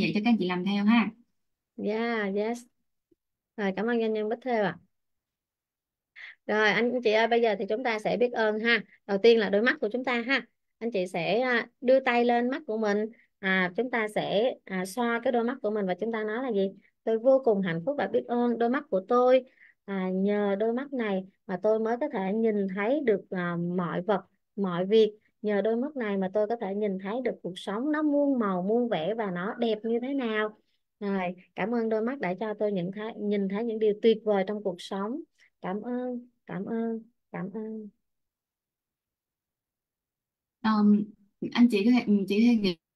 vậy cho các anh chị làm theo ha. Yeah, yes. Rồi, cảm ơn doanh nhân Bích Thêu ạ. Rồi anh chị ơi, bây giờ thì chúng ta sẽ biết ơn ha. Đầu tiên là đôi mắt của chúng ta ha. Anh chị sẽ đưa tay lên mắt của mình, chúng ta sẽ xoa cái đôi mắt của mình và chúng ta nói là gì? Tôi vô cùng hạnh phúc và biết ơn đôi mắt của tôi. Nhờ đôi mắt này mà tôi mới có thể nhìn thấy được mọi vật, mọi việc. Nhờ đôi mắt này mà tôi có thể nhìn thấy được cuộc sống nó muôn màu, muôn vẻ và nó đẹp như thế nào. Rồi, cảm ơn đôi mắt đã cho tôi nhìn thấy những điều tuyệt vời trong cuộc sống. Cảm ơn, cảm ơn, cảm ơn. Anh chị có thể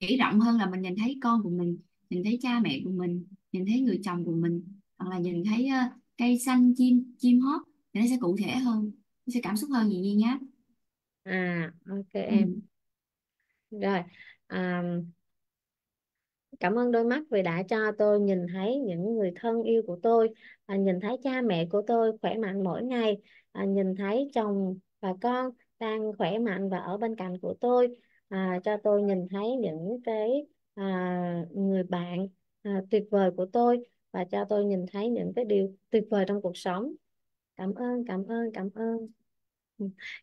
nghĩ rộng hơn là mình nhìn thấy con của mình, nhìn thấy cha mẹ của mình, nhìn thấy người chồng của mình, hoặc là nhìn thấy cây xanh, chim hót, thì nó sẽ cụ thể hơn, nó sẽ cảm xúc hơn gì nhé. Ok em. Rồi, cảm ơn đôi mắt vì đã cho tôi nhìn thấy những người thân yêu của tôi, nhìn thấy cha mẹ của tôi khỏe mạnh mỗi ngày, nhìn thấy chồng và con đang khỏe mạnh và ở bên cạnh của tôi, cho tôi nhìn thấy những cái người bạn tuyệt vời của tôi và cho tôi nhìn thấy những cái điều tuyệt vời trong cuộc sống. Cảm ơn, cảm ơn, cảm ơn.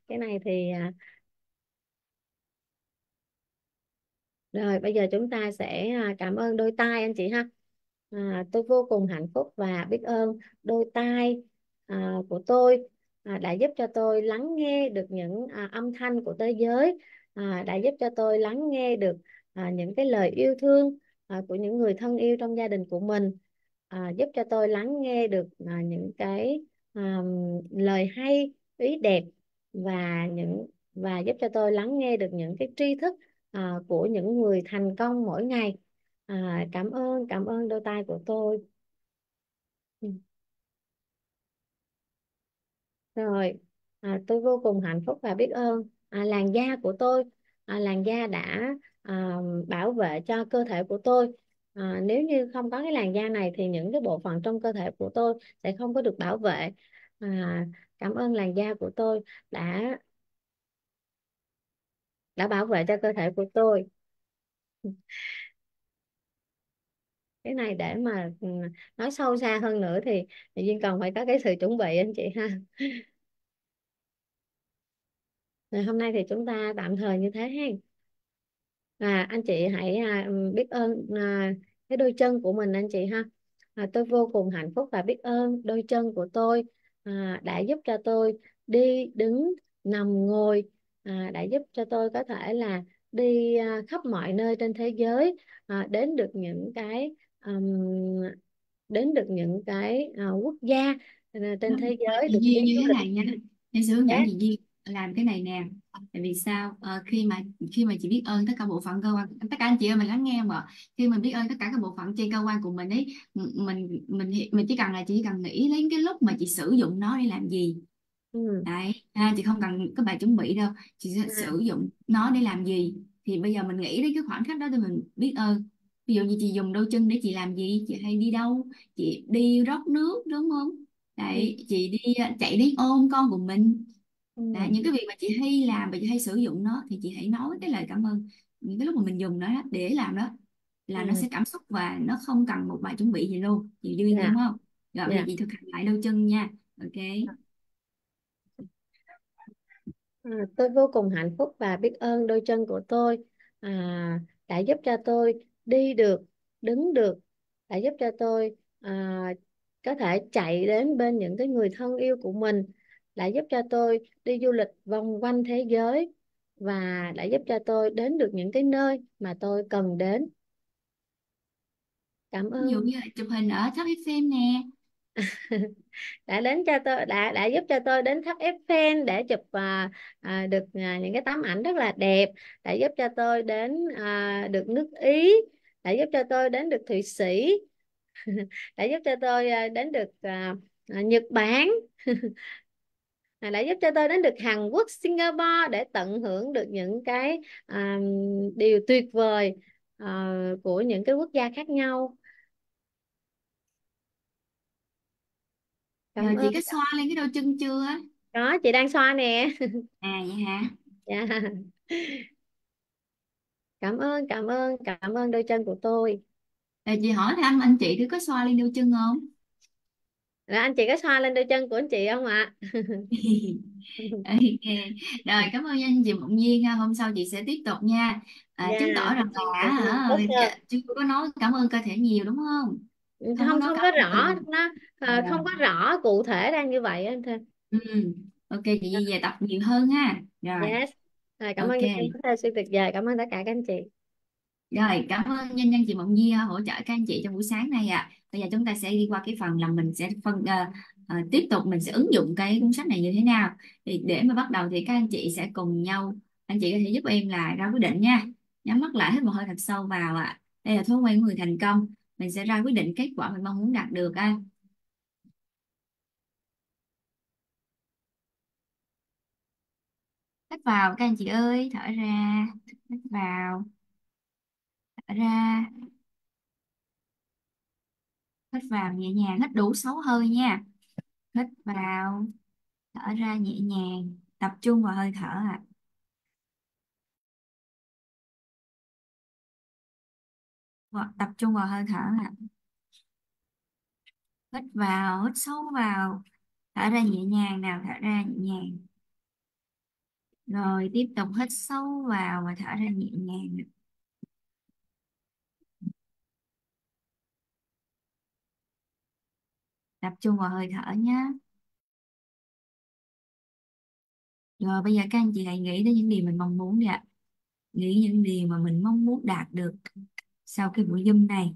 Cái này thì rồi bây giờ chúng ta sẽ cảm ơn đôi tai anh chị ha. Tôi vô cùng hạnh phúc và biết ơn đôi tai của tôi đã giúp cho tôi lắng nghe được những âm thanh của thế giới, đã giúp cho tôi lắng nghe được những cái lời yêu thương của những người thân yêu trong gia đình của mình, giúp cho tôi lắng nghe được những cái lời hay, ý đẹp và giúp cho tôi lắng nghe được những cái tri thức của những người thành công mỗi ngày. Cảm ơn đôi tai của tôi. Rồi, tôi vô cùng hạnh phúc và biết ơn làn da của tôi. Làn da đã bảo vệ cho cơ thể của tôi. Nếu như không có cái làn da này thì những cái bộ phận trong cơ thể của tôi sẽ không có được bảo vệ. Cảm ơn làn da của tôi đã bảo vệ cho cơ thể của tôi. Cái này để mà nói sâu xa hơn nữa thì Duyên còn phải có cái sự chuẩn bị anh chị ha. Rồi, hôm nay thì chúng ta tạm thời như thế ha. Anh chị hãy biết ơn cái đôi chân của mình anh chị ha. Tôi vô cùng hạnh phúc và biết ơn đôi chân của tôi đã giúp cho tôi đi, đứng, nằm, ngồi, đã giúp cho tôi có thể là đi khắp mọi nơi trên thế giới, đến được những cái quốc gia trên thế giới. Được Duyên như thế này nha, em sẽ hướng dẫn chị Duyên làm cái này nè. Tại vì sao? Khi mà chị biết ơn tất cả bộ phận cơ quan, tất cả anh chị ơi mình lắng nghe mà khi mình biết ơn tất cả các bộ phận trên cơ quan của mình ấy, mình chỉ cần là chị cần nghĩ đến cái lúc mà chị sử dụng nó để làm gì. Đấy, chị không cần các bài chuẩn bị đâu, chị sẽ sử dụng nó để làm gì. Thì bây giờ mình nghĩ đến cái khoảnh khắc đó để mình biết ơn. Ví dụ như chị dùng đôi chân để chị làm gì? Chị hay đi đâu? Chị đi rót nước đúng không? Đấy, chị đi chạy đến ôm con của mình. Đấy, những cái việc mà chị hay làm và chị hay sử dụng nó thì chị hãy nói cái lời cảm ơn những cái lúc mà mình dùng nó để làm đó là nó sẽ cảm xúc và nó không cần một bài chuẩn bị gì luôn. Chị Duyên đúng không? Rồi thì chị thực hành lại đôi chân nha. Ok. Tôi vô cùng hạnh phúc và biết ơn đôi chân của tôi đã giúp cho tôi đi được, đứng được, đã giúp cho tôi có thể chạy đến bên những cái người thân yêu của mình, đã giúp cho tôi đi du lịch vòng quanh thế giới và đã giúp cho tôi đến được những cái nơi mà tôi cần đến. Cảm ơn. Ví dụ như chụp hình ở tháp Eiffel nè. Đã giúp cho tôi đến tháp Eiffel để chụp được những cái tấm ảnh rất là đẹp, đã giúp cho tôi đến được nước Ý, đã giúp cho tôi đến được Thụy Sĩ, đã giúp cho tôi đến được Nhật Bản, đã giúp cho tôi đến được Hàn Quốc, Singapore để tận hưởng được những cái điều tuyệt vời của những cái quốc gia khác nhau. Giờ chị có xoa lên cái đôi chân chưa? Có, chị đang xoa nè. Vậy hả? Dạ. Cảm ơn, cảm ơn đôi chân của tôi. Chị hỏi thăm anh chị thì có xoa lên đôi chân không? Rồi anh chị có xoa lên đôi chân của anh chị không ạ? Ok. Rồi cảm ơn anh chị Mộng Nhiên ha. Hôm sau chị sẽ tiếp tục nha. Chứng tỏ rằng là chưa có nói cảm ơn cơ thể nhiều đúng không? Không có rõ cụ thể đang như vậy anh thêm. Ok, chị Di về tập nhiều hơn ha. Rồi. Yes. Rồi cảm ơn chị siêu tuyệt vời, cảm ơn tất cả các anh chị. Rồi, cảm ơn nhân chị Mộng Nhi hỗ trợ các anh chị trong buổi sáng này ạ. Bây giờ chúng ta sẽ đi qua cái phần là mình sẽ tiếp tục mình sẽ ứng dụng cái cuốn sách này như thế nào. Thì để mà bắt đầu thì các anh chị sẽ cùng nhau, anh chị có thể giúp em là ra quyết định nha. Nhắm mắt lại, hít một hơi thật sâu vào ạ. Đây là thói quen của người thành công, mình sẽ ra quyết định kết quả mình mong muốn đạt được ạ. Hít vào các anh chị ơi, thở ra, hít vào, thở ra, hít vào nhẹ nhàng, hít đủ 6 hơi nha. Hít vào, thở ra nhẹ nhàng, tập trung vào hơi thở ạ. Tập trung vào hơi thở ạ. Hít vào, hít sâu vào, thở ra nhẹ nhàng nào, thở ra nhẹ nhàng. Rồi tiếp tục hít sâu vào và thở ra nhẹ nhàng. Tập trung vào hơi thở nhé. Rồi bây giờ các anh chị hãy nghĩ đến những điều mình mong muốn đi ạ. Nghĩ những điều mà mình mong muốn đạt được sau cái buổi Zoom này.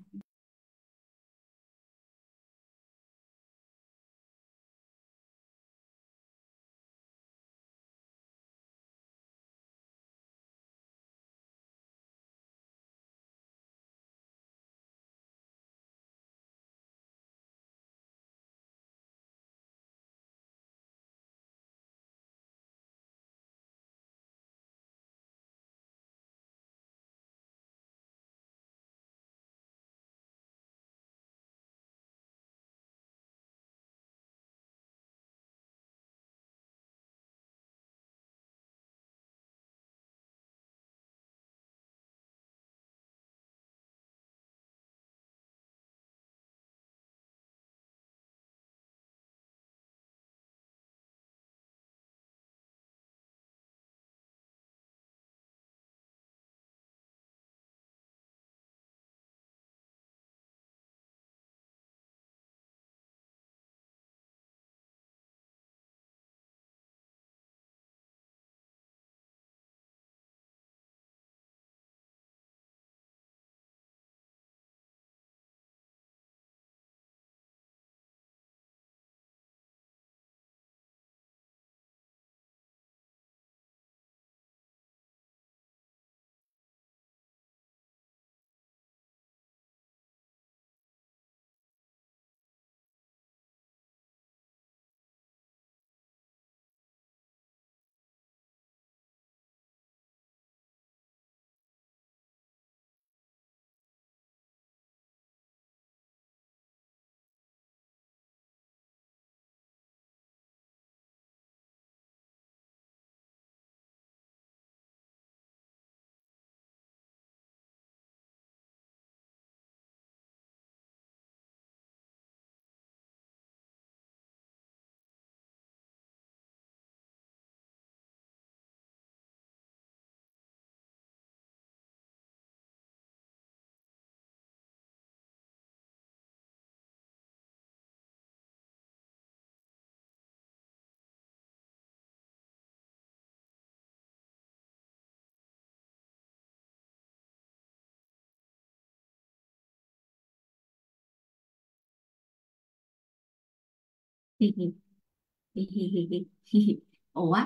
Ủa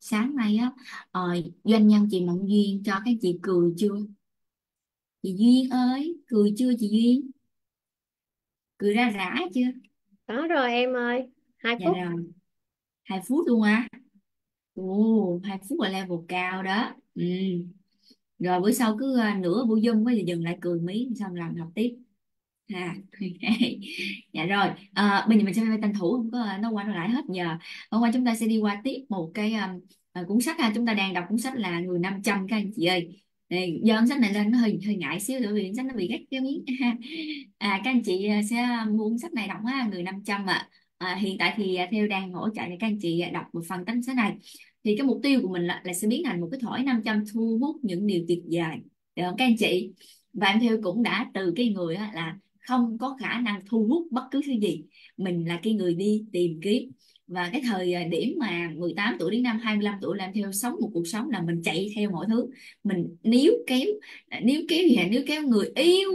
sáng nay á doanh nhân chị Mộng Duyên cho các chị cười chưa? Chị Duyên ơi, cười chưa chị Duyên? Cười ra rã chưa? Có rồi em ơi, 2 phút. Dạ rồi. 2 phút luôn á. Ồ, 2 phút là level cao đó. Rồi bữa sau cứ nửa buổi Zoom với dừng lại cười mí xong làm học tiếp. Dạ rồi, bây giờ mình sẽ tranh thủ không có nó qua nó lại hết giờ. Hôm qua chúng ta sẽ đi qua tiếp một cái cuốn sách ha. Chúng ta đang đọc cuốn sách là Người 500 các anh chị ơi. Giờ ấn sách này lên nó hơi ngại xíu nữa vì ấn sách nó bị gắt cái miếng. Các anh chị sẽ mua cuốn sách này đọc á, người 500 ạ. Hiện tại thì Thêu đang hỗ trợ để các anh chị đọc một phần tấm sách này. Thì cái mục tiêu của mình là sẽ biến thành một cái thỏi 500 thu hút những điều tuyệt vời, được không các anh chị? Và em Thêu cũng đã từ cái người là không có khả năng thu hút bất cứ thứ gì, mình là cái người đi tìm kiếm. Và cái thời điểm mà 18 tuổi đến năm 25 tuổi làm theo sống một cuộc sống là mình chạy theo mọi thứ, mình níu kéo gì, níu kéo người yêu,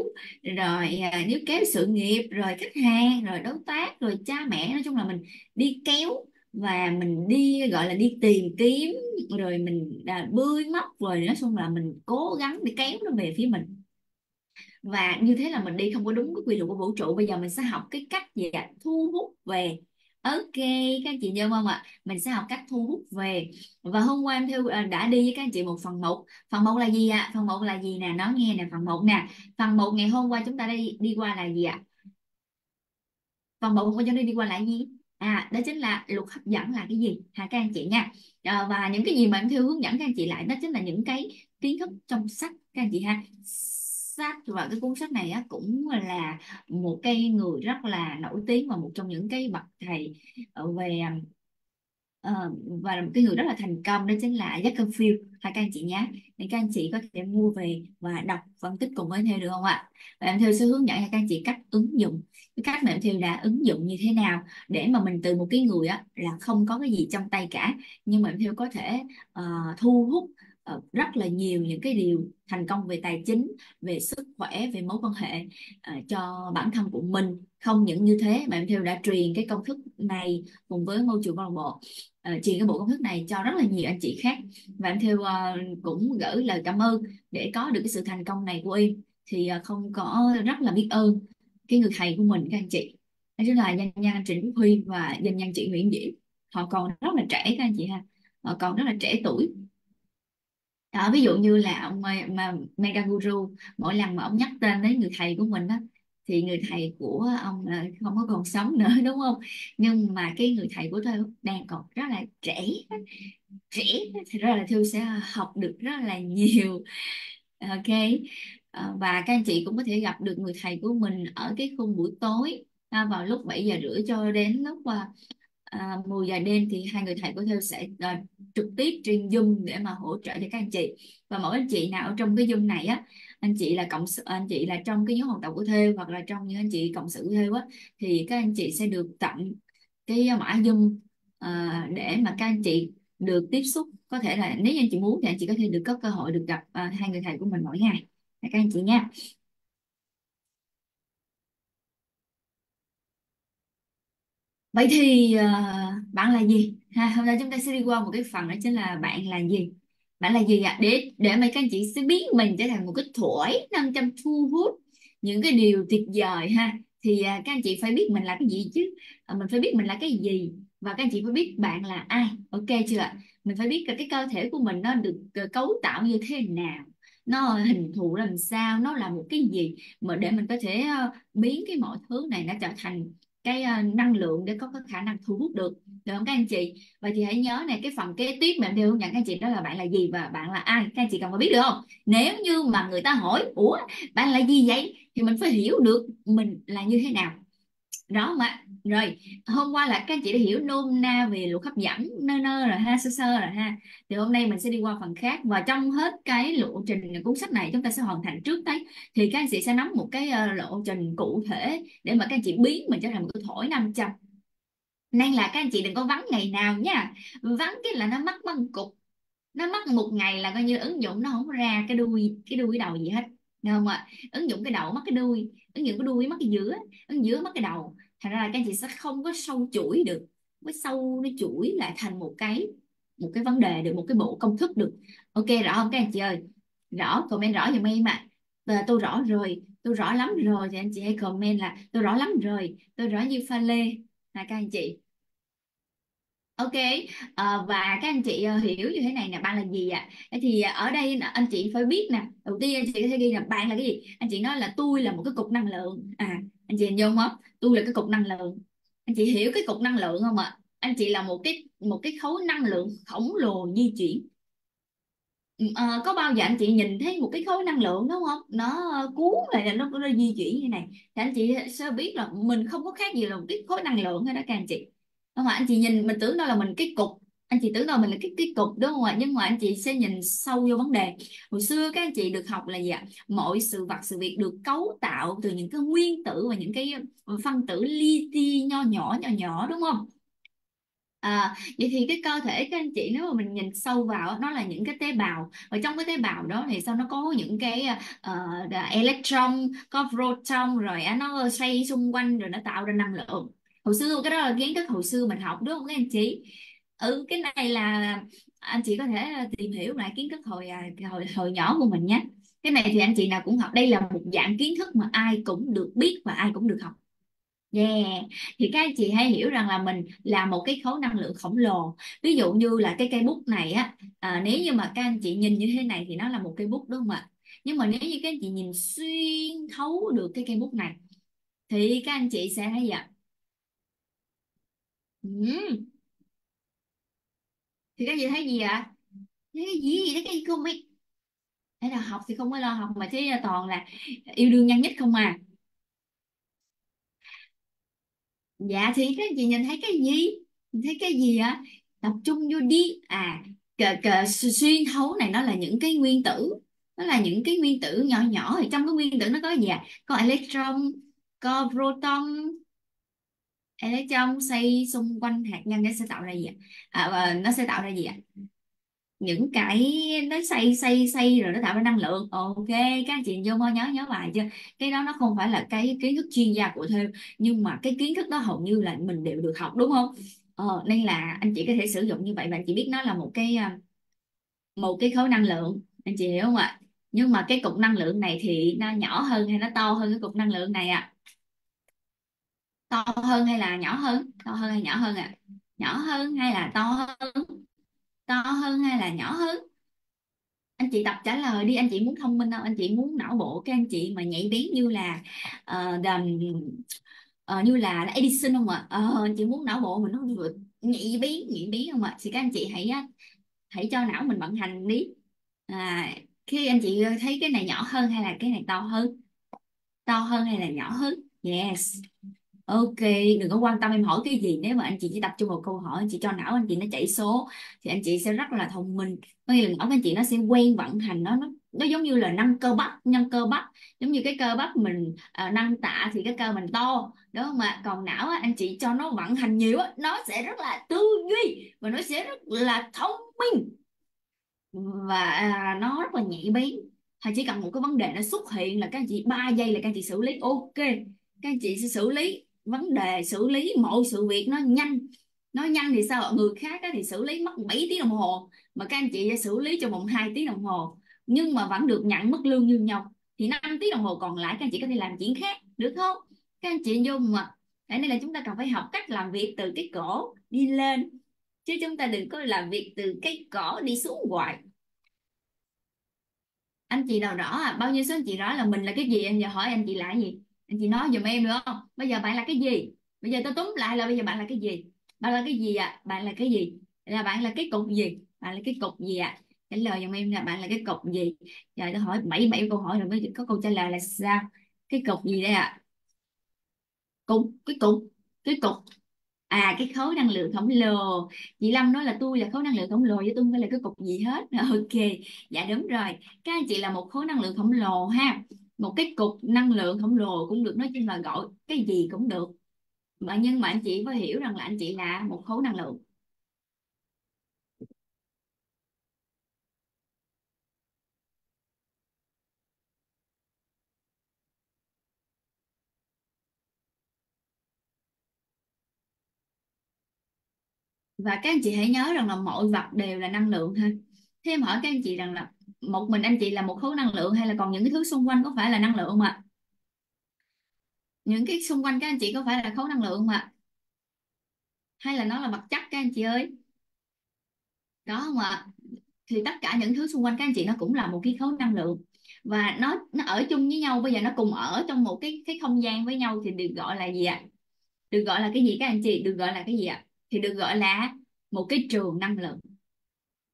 rồi níu kéo sự nghiệp, rồi khách hàng, rồi đối tác, rồi cha mẹ. Nói chung là mình đi kéo và mình đi gọi là đi tìm kiếm, rồi mình bươi móc, rồi nói chung là mình cố gắng để kéo nó về phía mình. Và như thế là mình đi không có đúng cái quy luật của vũ trụ. Bây giờ mình sẽ học cái cách gì ạ? Thu hút về. Ok, các anh chị nhớ không ạ? Mình sẽ học cách thu hút về. Và hôm qua em Thêu đã đi với các anh chị một phần 1. Phần 1 là gì ạ? Phần 1 là gì nè? Nói nghe nè, phần 1 nè. Phần 1 ngày hôm qua chúng ta đi qua là gì ạ? Phần 1 của chúng ta đi qua là gì? Đó chính là luật hấp dẫn là cái gì? Các anh chị nha. Và những cái gì mà em Thêu hướng dẫn các anh chị lại, đó chính là những cái kiến thức trong sách các anh chị ha. Sách, và cái cuốn sách này á, cũng là một cái người rất là nổi tiếng và một trong những cái bậc thầy về và là một cái người rất là thành công, đó chính là Jack Ma, các anh chị nhé. Để các anh chị có thể mua về và đọc phân tích cùng với Thêu được không ạ? Và em Thêu sẽ hướng dẫn các anh chị cách ứng dụng, cái cách mà em Thêu đã ứng dụng như thế nào để mà mình từ một cái người á, là không có cái gì trong tay cả, nhưng mà em Thêu có thể thu hút rất là nhiều những cái điều thành công về tài chính, về sức khỏe, về mối quan hệ cho bản thân của mình. Không những như thế mà em Thêu đã truyền cái công thức này cùng với môi trường câu lạc bộ, truyền cái bộ công thức này cho rất là nhiều anh chị khác. Và em Thêu cũng gửi lời cảm ơn để có được cái sự thành công này của em. Thì không có rất là biết ơn cái người thầy của mình các anh chị. Đó chính là doanh nhân Trịnh Huy và doanh nhân chị Nguyễn Diễm. Họ còn rất là trẻ các anh chị ha. Họ còn rất là trẻ tuổi. Đó, ví dụ như là ông Meganguru, mỗi lần mà ông nhắc tên đến người thầy của mình á, thì người thầy của ông không có còn sống nữa, đúng không? Nhưng mà cái người thầy của tôi đang còn rất là trẻ, thì rất là Thêu sẽ học được rất là nhiều. Ok, và các anh chị cũng có thể gặp được người thầy của mình ở cái khung buổi tối, vào lúc 7h30 cho đến lúc 10 giờ đêm, thì hai người thầy của Thêu sẽ trực tiếp trên Zoom để mà hỗ trợ cho các anh chị. Và mỗi anh chị nào ở trong cái Zoom này á, anh chị là trong cái nhóm học tập của Thêu hoặc là trong những anh chị cộng sự của Thêu á, thì các anh chị sẽ được tặng cái mã Zoom để mà các anh chị được tiếp xúc. Có thể là nếu như anh chị muốn thì anh chị có thể có cơ hội được gặp hai người thầy của mình mỗi ngày các anh chị nha. Vậy thì bạn là gì? Hôm nay chúng ta sẽ đi qua một cái phần, đó chính là bạn là gì? Bạn là gì ạ? Để mà các anh chị sẽ biến mình trở thành một cái thỏi 500 thu hút những cái điều tuyệt vời ha. Thì các anh chị phải biết mình là cái gì chứ. Mình phải biết mình là cái gì. Và các anh chị phải biết bạn là ai. Ok chưa ạ? Mình phải biết cái cơ thể của mình nó được cấu tạo như thế nào, nó hình thù làm sao, nó là một cái gì mà để mình có thể biến cái mọi thứ này nó trở thành cái năng lượng để có khả năng thu hút được, được không các anh chị? Vậy thì hãy nhớ này, cái phần kế tiếp mà em Thêu hướng dẫn các anh chị đó là bạn là gì và bạn là ai. Các anh chị cần phải biết được không? Nếu như mà người ta hỏi ủa bạn là gì vậy, thì mình phải hiểu được mình là như thế nào. Đó mà. Rồi, hôm qua là các anh chị đã hiểu nôm na về luật hấp dẫn nơ rồi ha, sơ rồi ha. Thì hôm nay mình sẽ đi qua phần khác, và trong hết cái lộ trình cuốn sách này chúng ta sẽ hoàn thành trước đấy. Thì các anh chị sẽ nắm một cái lộ trình cụ thể để mà các anh chị biến mình trở thành một cái thỏi 500. Nên là các anh chị đừng có vắng ngày nào nha. Vắng cái là nó mắc băng cục. Nó mắc một ngày là coi như ứng dụng nó không ra cái đuôi đầu gì hết. Được không ạ? Ứng dụng cái đầu mắc cái đuôi, ứng dụng cái đuôi mắc cái giữa, ứng giữa mắc cái đầu. Thành ra là các anh chị sẽ không có sâu chuỗi được, với sâu nó chuỗi lại thành một cái vấn đề được, một cái bộ công thức được. Ok rõ không các anh chị ơi? Rõ, comment rõ giùm em ạ. Tôi rõ rồi, tôi rõ lắm rồi, thì anh chị hãy comment là tôi rõ lắm rồi, tôi rõ như pha lê là các anh chị. Ok, và các anh chị hiểu như thế này nè, bạn là gì ạ? Thì ở đây anh chị phải biết nè, đầu tiên anh chị có thể ghi là bạn là cái gì? Anh chị nói là tôi là một cái cục năng lượng. Anh chị hình dung không? Tôi là cái cục năng lượng. Anh chị hiểu cái cục năng lượng không ạ? Anh chị là một cái khối năng lượng khổng lồ di chuyển. Có bao giờ anh chị nhìn thấy một cái khối năng lượng đúng không, nó cuốn lại là nó di chuyển như này thì anh chị sẽ biết là mình không có khác gì là một cái khối năng lượng hay đó các anh chị. Đúng không? Anh chị nhìn mình tưởng đâu là mình cái cục, anh chị tưởng đâu mình là cái cục đúng không ạ, nhưng mà anh chị sẽ nhìn sâu vô vấn đề. Hồi xưa các anh chị được học là gì ạ, mọi sự vật sự việc được cấu tạo từ những cái nguyên tử và những cái phân tử li ti nhỏ nhỏ đúng không. Vậy thì cái cơ thể các anh chị nếu mà mình nhìn sâu vào nó là những cái tế bào, và trong cái tế bào đó thì sao nó có những cái electron, có proton, rồi nó xoay xung quanh rồi nó tạo ra năng lượng. Hồi xưa cái đó là kiến thức hồi xưa mình học đúng không các anh chị. Cái này là anh chị có thể tìm hiểu lại kiến thức hồi nhỏ của mình nhé. Cái này thì anh chị nào cũng học, đây là một dạng kiến thức mà ai cũng được biết và ai cũng được học. Thì các anh chị hãy hiểu rằng là mình là một cái khối năng lượng khổng lồ. Ví dụ như là cái cây bút này á, nếu như mà các anh chị nhìn như thế này thì nó là một cây bút đúng không ạ. Nhưng mà nếu như các anh chị nhìn xuyên thấu được cái cây bút này thì các anh chị sẽ thấy gì ạ? Thì các anh chị thấy gì ạ? Thấy cái gì đấy, cái không biết. Thế là học thì không có lo học mà thế là toàn là yêu đương nhăn nhít không à. Dạ thì các anh chị nhìn thấy cái gì? Nhìn thấy cái gì ạ? Tập trung vô đi. Xuyên thấu này nó là những cái nguyên tử. Nó là những cái nguyên tử nhỏ. Thì trong cái nguyên tử nó có gì ạ? Có electron, có proton. Electron xoay xung quanh hạt nhân nó sẽ tạo ra gì ạ? Nó sẽ tạo ra gì ạ? Những cái nó xoay rồi nó tạo ra năng lượng. Ok, các anh chị vô mơ nhớ bài chưa? Cái đó nó không phải là cái kiến thức chuyên gia của Thêu, nhưng mà cái kiến thức đó hầu như là mình đều được học đúng không? Nên là anh chị có thể sử dụng như vậy, bạn chị biết nó là một cái khối năng lượng, anh chị hiểu không ạ? Nhưng mà cái cục năng lượng này thì nó nhỏ hơn hay nó to hơn cái cục năng lượng này ạ? To hơn hay là nhỏ hơn? To hơn hay nhỏ hơn ạ? Nhỏ hơn hay là to hơn? To hơn hay là nhỏ hơn? Anh chị tập trả lời đi. Anh chị muốn thông minh đâu, anh chị muốn não bộ các anh chị mà nhạy bén như là Edison không ạ? Anh chị muốn não bộ mình nó nhạy bén không ạ? Thì các anh chị hãy cho não mình vận hành đi. Khi anh chị thấy cái này nhỏ hơn hay là cái này to hơn? To hơn hay là nhỏ hơn? Yes. Ok, đừng có quan tâm em hỏi cái gì, nếu mà anh chị chỉ tập trung vào câu hỏi, anh chị cho não anh chị nó chạy số thì anh chị sẽ rất là thông minh. Có nghĩa là não anh chị nó sẽ quen vận hành, nó giống như là nâng cơ bắp, giống như cái cơ bắp mình nâng tạ thì cái cơ mình to đúng không ạ? Còn não anh chị cho nó vận hành nhiều nó sẽ rất là tư duy và nó sẽ rất là thông minh và nó rất là nhạy bén. Hay chỉ cần một cái vấn đề nó xuất hiện là các anh chị 3 giây là các anh chị xử lý. Ok, các anh chị sẽ xử lý vấn đề, xử lý mọi sự việc nó nhanh thì sao, người khác thì xử lý mất 7 tiếng đồng hồ mà các anh chị xử lý trong vòng 2 tiếng đồng hồ nhưng mà vẫn được nhận mức lương như nhau, thì 5 tiếng đồng hồ còn lại các anh chị có thể làm chuyện khác được không các anh chị vô mà. Thế nên là chúng ta cần phải học cách làm việc từ cái cổ đi lên, chứ chúng ta đừng có làm việc từ cái cổ đi xuống hoài. Anh chị nào rõ bao nhiêu số anh chị rõ là mình là cái gì? Em giờ hỏi anh chị lại gì? Anh chị nói giùm em được không? Bây giờ bạn là cái gì? Bây giờ tôi túm lại là bây giờ bạn là cái gì? Bạn là cái gì ạ? Bạn là cái gì? Là bạn là cái cục gì? Bạn là cái cục gì ạ? Trả lời giùm em là bạn là cái cục gì? Giờ tôi hỏi 7 câu hỏi rồi mới có câu trả lời là sao? Cái cục gì đây ạ? Cái cục. Cái khối năng lượng khổng lồ. Chị Lâm nói là tôi là khối năng lượng khổng lồ chứ tôi không phải là cái cục gì hết. Ok, dạ đúng rồi. Các anh chị là một khối năng lượng khổng lồ ha. Một cái cục năng lượng khổng lồ cũng được, nói chung là gọi cái gì cũng được. Nhưng mà anh chị phải hiểu rằng là anh chị là một khối năng lượng. Và các anh chị hãy nhớ rằng là mọi vật đều là năng lượng ha. Thế em hỏi các anh chị rằng là một mình anh chị là một khối năng lượng hay là còn những cái thứ xung quanh có phải là năng lượng không ạ? Những cái xung quanh các anh chị có phải là khối năng lượng không ạ? Hay là nó là vật chất các anh chị ơi? Đó không ạ? Thì tất cả những thứ xung quanh các anh chị nó cũng là một cái khối năng lượng. Và nó ở chung với nhau, bây giờ nó cùng ở trong một cái không gian với nhau thì được gọi là gì ạ? Được gọi là cái gì các anh chị? Được gọi là cái gì ạ? Thì được gọi là một cái trường năng lượng.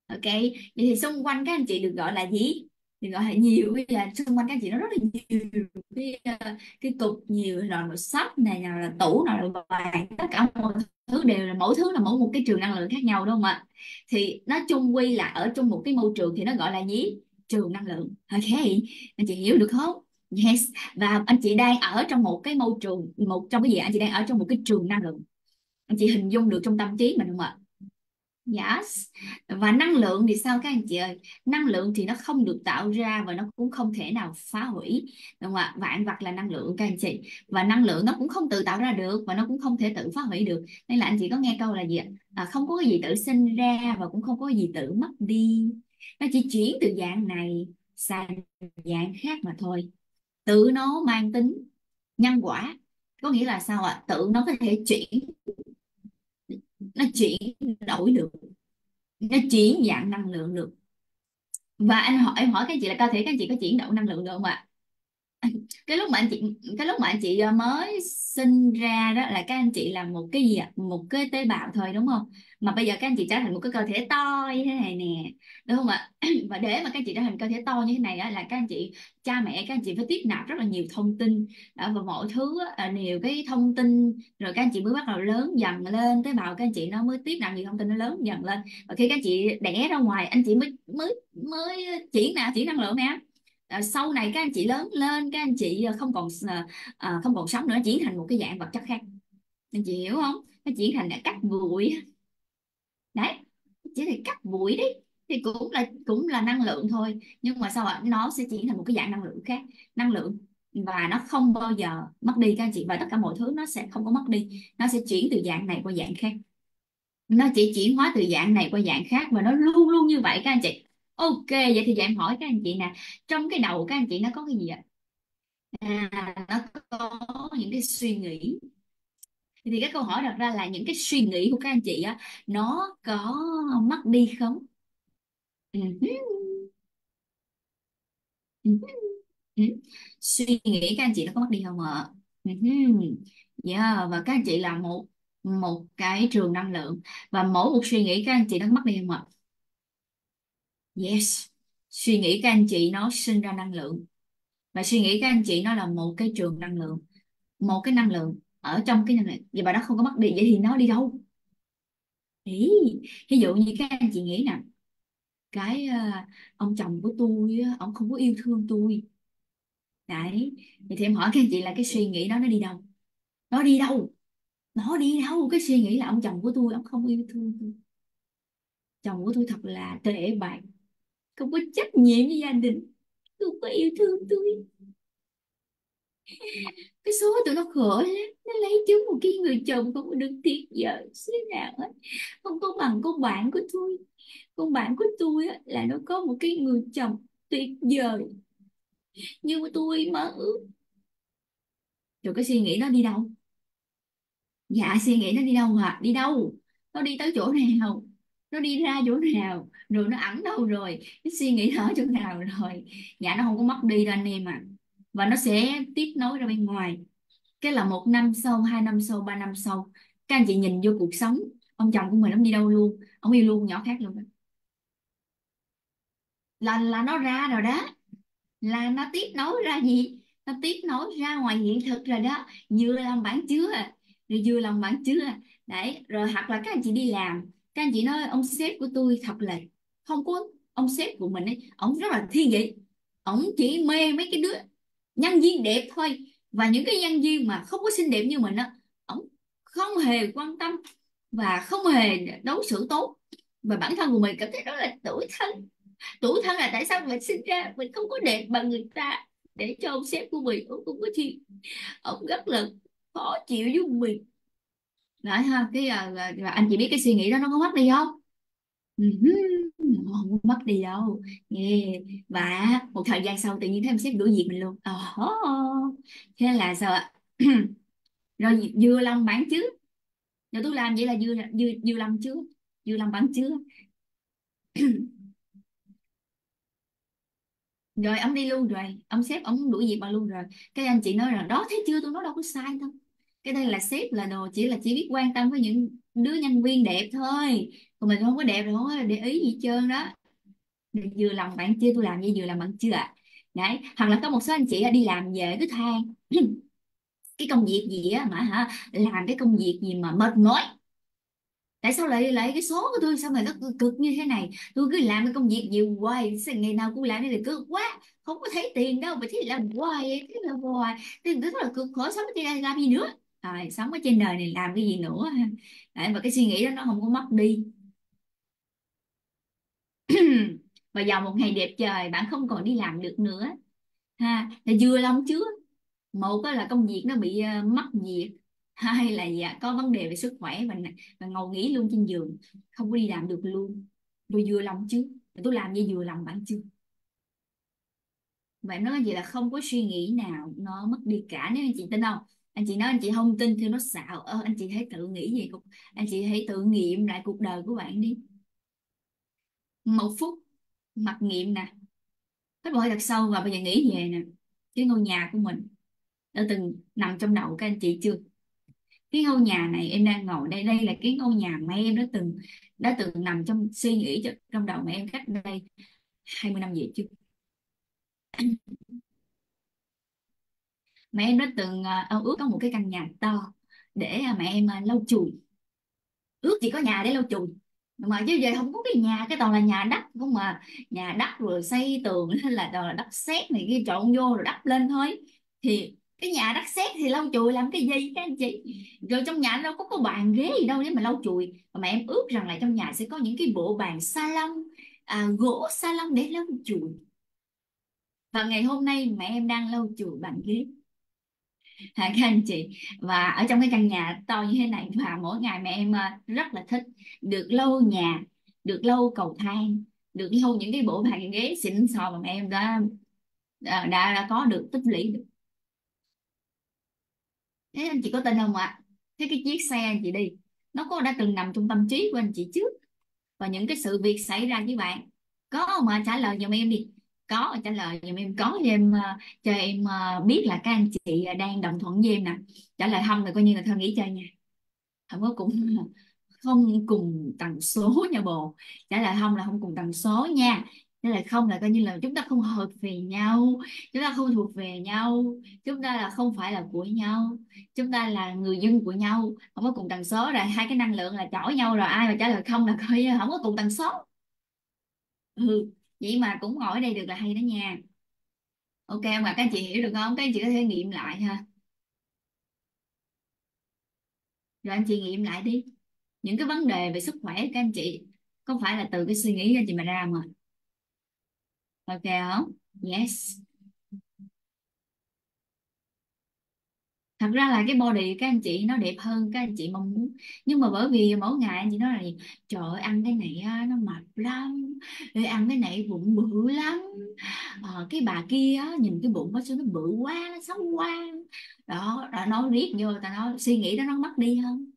Ok, vậy thì xung quanh các anh chị được gọi là gì? Được gọi là nhiều, bây giờ xung quanh các anh chị nó rất là nhiều cái cục, nhiều loại là sách này, nào là tủ, nào là bàn, tất cả mọi thứ đều là mỗi thứ là mỗi một cái trường năng lượng khác nhau, đúng không ạ? Thì nó chung quy là ở trong một cái môi trường thì nó gọi là gì? Trường năng lượng. Ok, anh chị hiểu được không? Yes. Và anh chị đang ở trong một cái môi trường, một trong cái gì? Anh chị đang ở trong một cái trường năng lượng. Anh chị hình dung được trong tâm trí mình không ạ? Yes. Và năng lượng thì sao các anh chị ơi? Năng lượng thì nó không được tạo ra và nó cũng không thể nào phá hủy, đúng không ạ? Vạn vật là năng lượng các anh chị. Và năng lượng nó cũng không tự tạo ra được và nó cũng không thể tự phá hủy được. Nên là anh chị có nghe câu là gì ạ? Không có cái gì tự sinh ra và cũng không có cái gì tự mất đi. Nó chỉ chuyển từ dạng này sang dạng khác mà thôi. Tự nó mang tính nhân quả. Có nghĩa là sao ạ? Tự nó có thể chuyển, nó chuyển đổi được, nó chuyển dạng năng lượng được. Và anh hỏi, em hỏi các anh chị là cơ thể các anh chị có chuyển đổi năng lượng được không ạ? Cái lúc mà anh chị mới sinh ra đó là các anh chị là một cái gì ạ? Một cái tế bào thôi, đúng không? Mà bây giờ các anh chị trở thành một cái cơ thể to như thế này nè, đúng không ạ? Và để mà các anh chị trở thành cơ thể to như thế này á, là các anh chị, cha mẹ các anh chị phải tiếp nạp rất là nhiều thông tin và mọi thứ á, nhiều cái thông tin, rồi các anh chị mới bắt đầu lớn dần lên, tế bào các anh chị nó mới tiếp nạp nhiều thông tin, nó lớn dần lên. Và khi các anh chị đẻ ra ngoài, anh chị mới chuyển năng lượng nè. Sau này các anh chị lớn lên, các anh chị không còn sống nữa, chuyển thành một cái dạng vật chất khác, anh chị hiểu không? Nó chuyển thành là cát bụi đấy, chỉ là cát bụi đấy, thì cũng là năng lượng thôi, nhưng mà sao ạ? Nó sẽ chuyển thành một cái dạng năng lượng khác, năng lượng, và nó không bao giờ mất đi các anh chị, và tất cả mọi thứ nó sẽ không có mất đi, nó sẽ chuyển từ dạng này qua dạng khác, nó chỉ chuyển hóa từ dạng này qua dạng khác, và nó luôn luôn như vậy các anh chị. Ok, vậy thì em hỏi các anh chị nè, trong cái đầu các anh chị nó có cái gì ạ? Nó có những cái suy nghĩ. Thì cái câu hỏi đặt ra là những cái suy nghĩ của các anh chị á, nó có mất đi không? Suy nghĩ các anh chị nó có mất đi không ạ? Yeah, và các anh chị là một cái trường năng lượng, và mỗi một suy nghĩ các anh chị nó mất đi không ạ? Yes, suy nghĩ các anh chị nó sinh ra năng lượng, và suy nghĩ các anh chị nó là một cái trường năng lượng, một cái năng lượng ở trong cái năng lượng, vậy mà nó không có mất đi, vậy thì nó đi đâu? Ý, ví dụ như các anh chị nghĩ nè, cái ông chồng của tôi, ông không có yêu thương tôi, đấy, vậy thì em hỏi các anh chị là cái suy nghĩ đó nó đi đâu? Nó đi đâu? Nó đi đâu? Cái suy nghĩ là ông chồng của tôi, ông không yêu thương tôi, chồng của tôi thật là tệ bạc, không có trách nhiệm với gia đình, không có yêu thương tôi. Cái số tụi nó khổ lắm, nó lấy chứng một cái người chồng không có được tuyệt vời thế nào hết, không có bằng con bạn của tôi. Con bạn của tôi á, là nó có một cái người chồng tuyệt vời nhưng mà tôi mơ ước. Rồi cái suy nghĩ nó đi đâu? Dạ, suy nghĩ nó đi đâu hả? Đi đâu? Nó đi tới chỗ này không? Nó đi ra chỗ nào rồi? Nó ẩn đâu rồi? Cái suy nghĩ ở chỗ nào rồi? Dạ, nó không có mất đi đâu anh em ạ. Và nó sẽ tiếp nối ra bên ngoài, cái là 1 năm sau, 2 năm sau, 3 năm sau, các anh chị nhìn vô cuộc sống, ông chồng của mình ông đi đâu luôn, ông yêu luôn nhỏ khác luôn, là nó ra rồi đó, là nó tiếp nối ra gì, nó tiếp nối ra ngoài hiện thực rồi đó, vừa làm bản chứa rồi vừa làm bản chứa đấy. Rồi hoặc là các anh chị đi làm, các anh chị nói ông sếp của tôi thật là không có, ông sếp của mình ấy, ông rất là thiên vị, ông chỉ mê mấy cái đứa nhân viên đẹp thôi, và những cái nhân viên mà không có xinh đẹp như mình á, ông không hề quan tâm và không hề đối xử tốt. Và bản thân của mình cảm thấy đó là tủi thân. Tủi thân là tại sao mình sinh ra mình không có đẹp bằng người ta, để cho ông sếp của mình ông cũng có chuyện, ông rất là khó chịu với mình. Đấy ha, và anh chị biết cái suy nghĩ đó nó có mất đi không? Không mất đi đâu. Yeah. Và một thời gian sau tự nhiên thấy em sếp đuổi việc mình luôn. Thế là sao ạ? Rồi vừa lòng bản chứ. Rồi tôi làm vậy là vừa lòng chứ, vừa lòng bản chứ. Rồi ông đi luôn rồi, ông sếp ông đuổi việc mà luôn rồi. Cái anh chị nói rằng đó, thấy chưa, tôi nói đâu có sai đâu. Cho nên là sếp là đồ chỉ biết quan tâm với những đứa nhân viên đẹp thôi, còn mình không có đẹp rồi không có để ý gì hết trơn đó. Vừa lòng bạn chưa, tôi làm như vừa lòng bạn chưa ạ. Đấy, hoặc là có một số anh chị đi làm về cứ than cái công việc gì á mà làm cái công việc gì mà mệt mỏi, tại sao lại cái số của tôi sao mà nó cực như thế này, tôi cứ làm cái công việc nhiều hoài, ngày nào cũng làm thì cực quá, không có thấy tiền đâu mà thấy làm hoài, thế là hoài, tiền rất là cực khổ, sống thì làm gì nữa, sống ở trên đời này làm cái gì nữa. Đấy, và cái suy nghĩ đó nó không có mất đi. Và vào một ngày đẹp trời bạn không còn đi làm được nữa là vừa lòng chưa? Một là công việc nó bị mất việc, hai là có vấn đề về sức khỏe và ngồi nghỉ luôn trên giường, không có đi làm được luôn. Tôi vừa lòng chứ? Tôi làm như vừa lòng bạn chưa? Vậy nói vậy là không có suy nghĩ nào nó mất đi cả. Nếu anh chị tin không? Anh chị nói anh chị không tin thì nó xạo. Anh chị hãy tự nghĩ về anh chị hãy tự nghiệm lại cuộc đời của bạn đi. Một phút mặc niệm nè, hít một hơi thật sâu và bây giờ nghĩ về nè, cái ngôi nhà của mình đã từng nằm trong đầu các anh chị chưa? Cái ngôi nhà này em đang ngồi đây, đây là cái ngôi nhà mà em đã từng nằm trong suy nghĩ trong đầu mà em cách đây 20 năm về chưa? Mẹ em đã từng ước có một cái căn nhà to để mẹ em lau chùi, ước chỉ có nhà để lau chùi mà chứ giờ không có cái nhà, cái toàn là nhà đất không, mà nhà đất rồi xây tường hay là toàn là đất sét này kia trộn vô rồi đắp lên thôi. Thì cái nhà đất sét thì lau chùi làm cái gì các anh chị? Rồi trong nhà đâu có bàn ghế gì đâu để mà lau chùi. Mà em ước rằng là trong nhà sẽ có những cái bộ bàn salon, gỗ salon để lau chùi. Và ngày hôm nay mẹ em đang lau chùi bàn ghế các anh chị, và ở trong cái căn nhà to như thế này. Và mỗi ngày mẹ em rất là thích được lau nhà, được lau cầu thang, được lau những cái bộ bàn ghế xịn sò mà mẹ em đã có được tích lũy được. Thế anh chị có tin không ạ? Thế cái chiếc xe anh chị đi, nó có đã từng nằm trong tâm trí của anh chị trước, và những cái sự việc xảy ra với bạn có không ạ? Trả lời giùm em đi. Có, trả lời giùm em. Có thì em cho em biết là các anh chị đang đồng thuận với em nè. Trả lời không thì coi như là thôi nghỉ chơi nha, không có, cũng không cùng tần số nha bồ. Trả lời không là không cùng tần số nha. Trả lời không là coi như là chúng ta không hợp về nhau, chúng ta không thuộc về nhau, chúng ta là không phải là của nhau, chúng ta là người dân của nhau, không có cùng tần số. Rồi hai cái năng lượng là chọi nhau rồi, ai mà trả lời không là coi như không có cùng tần số. Vậy mà cũng ngồi ở đây được là hay đó nha. Ok không ạ? Các anh chị hiểu được không? Các anh chị có thể nghiệm lại ha. Rồi anh chị nghiệm lại đi. Những cái vấn đề về sức khỏe các anh chị có phải là từ cái suy nghĩ của anh chị mà ra mà? Ok không? Yes. Thật ra là cái body các anh chị nó đẹp hơn các anh chị mong muốn. Nhưng mà bởi vì mỗi ngày anh chị nói là gì? Trời ơi, ăn cái này nó mập lắm, rồi ăn cái này bụng bự lắm, cái bà kia nhìn cái bụng nó sao nó bự quá, nó xấu quá. Đó, đã nói riết vô, ta nói suy nghĩ đó nó mất đi hơn.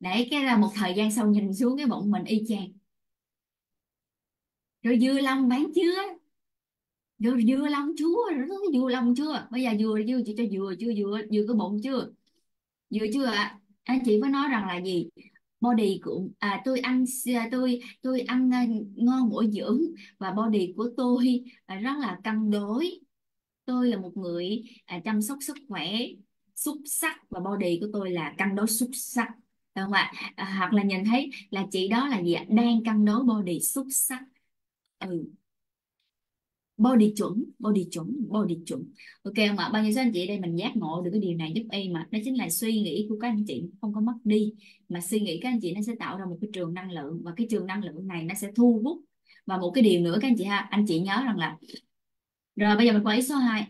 Để cái là một thời gian sau nhìn xuống cái bụng mình y chang. Rồi vừa lòng bán chưa? Rồi vừa lòng chưa? Rồi vừa lòng chưa? Bây giờ vừa chị cho vừa chưa? Vừa cái bụng chưa? Vừa chưa ạ? Anh chị mới nói rằng là gì? Body của tôi ăn ngon bổ dưỡng và body của tôi rất là cân đối. Tôi là một người chăm sóc sức khỏe xuất sắc và body của tôi là cân đối xuất sắc. Đúng không ạ? Hoặc là nhìn thấy là chị đó là gì ạ? Đang cân đối body xuất sắc. Body chuẩn, body chuẩn, body chuẩn. Ok không ạ? Bao nhiêu số anh chị đây mình giác ngộ được cái điều này giúp em mà. Đó chính là suy nghĩ của các anh chị không có mất đi, mà suy nghĩ các anh chị nó sẽ tạo ra một cái trường năng lượng, và cái trường năng lượng này nó sẽ thu hút. Và một cái điều nữa các anh chị ha, anh chị nhớ rằng là, rồi bây giờ mình qua ý số 2.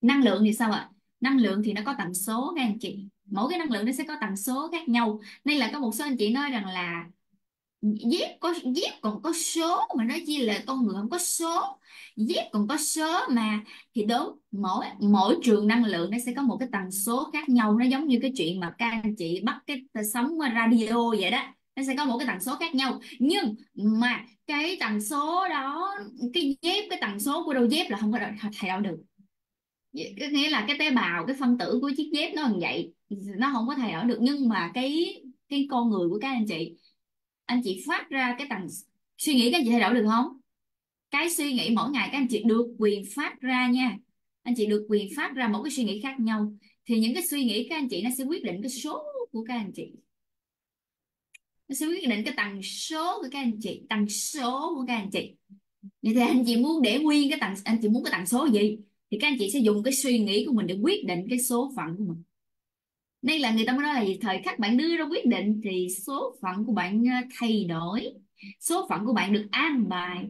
Năng lượng thì sao ạ? Năng lượng thì nó có tần số các anh chị. Mỗi cái năng lượng nó sẽ có tần số khác nhau. Nên là có một số anh chị nói rằng là dép còn có số mà nói chi là con người không có số, dép còn có số mà. Thì đúng, mỗi trường năng lượng nó sẽ có một cái tần số khác nhau. Nó giống như cái chuyện mà các anh chị bắt cái sóng radio vậy đó, nó sẽ có một cái tần số khác nhau. Nhưng mà cái tần số đó, cái dép, cái tần số của đôi dép là không có thay đổi được. Có nghĩa là cái tế bào, cái phân tử của chiếc dép nó như vậy, nó không có thay đổi được. Nhưng mà cái con người của các anh chị phát ra cái tầng suy nghĩ, các anh chị thay đổi được không? Cái suy nghĩ mỗi ngày các anh chị được quyền phát ra nha. Anh chị được quyền phát ra một cái suy nghĩ khác nhau, thì những cái suy nghĩ các anh chị nó sẽ quyết định cái số của các anh chị, nó sẽ quyết định cái tần số của các anh chị, tần số của các anh chị. Vậy thì anh chị muốn để nguyên cái tần, anh chị muốn cái tần số gì thì các anh chị sẽ dùng cái suy nghĩ của mình để quyết định cái số phận của mình. Đây là người ta mới nói là gì? Thời khắc bạn đưa ra quyết định thì số phận của bạn thay đổi, số phận của bạn được an bài.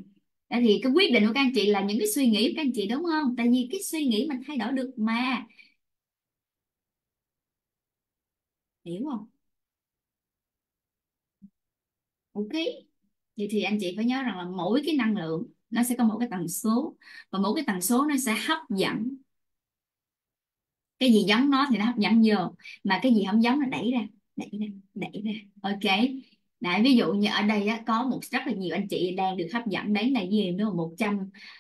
Tại vì cái quyết định của các anh chị là những cái suy nghĩ của các anh chị, đúng không? Tại vì cái suy nghĩ mình thay đổi được mà. Hiểu không? Ok. Vậy thì anh chị phải nhớ rằng là mỗi cái năng lượng nó sẽ có một cái tần số, và mỗi cái tần số nó sẽ hấp dẫn. Cái gì giống nó thì nó hấp dẫn vô, mà cái gì không giống nó đẩy ra, đẩy ra, đẩy ra. Ok. Đấy, ví dụ như ở đây á, có một rất là nhiều anh chị đang được hấp dẫn đến này gì nữa, 100,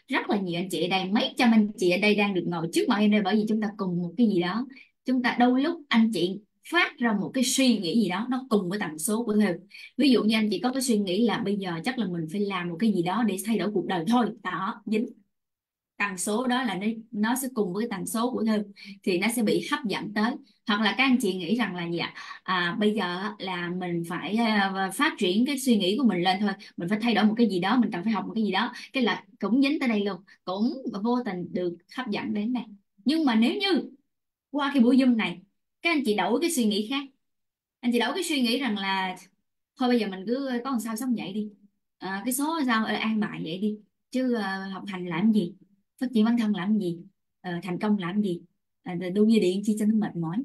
rất là nhiều anh chị đang, mấy trăm anh chị ở đây đang được ngồi trước mặt em đây, bởi vì chúng ta cùng một cái gì đó. Chúng ta đôi lúc anh chị phát ra một cái suy nghĩ gì đó nó cùng với tần số của Thêu. Ví dụ như anh chị có cái suy nghĩ là bây giờ chắc là mình phải làm một cái gì đó để thay đổi cuộc đời thôi, đó, dính tần số đó, là nó sẽ cùng với tần số của Thêu thì nó sẽ bị hấp dẫn tới. Hoặc là các anh chị nghĩ rằng là gì ạ? Bây giờ là mình phải phát triển cái suy nghĩ của mình lên thôi, mình phải thay đổi một cái gì đó, mình cần phải học một cái gì đó, cái là cũng dính tới đây luôn, cũng vô tình được hấp dẫn đến đây. Nhưng mà nếu như qua cái buổi Zoom này các anh chị đổi cái suy nghĩ khác, anh chị đổi cái suy nghĩ rằng là thôi bây giờ mình cứ có làm sao sống vậy đi, cái số sao an bài vậy đi, chứ học hành làm gì, phát triển bản thân làm gì, thành công làm gì, đu dây điện chi cho nó mệt mỏi,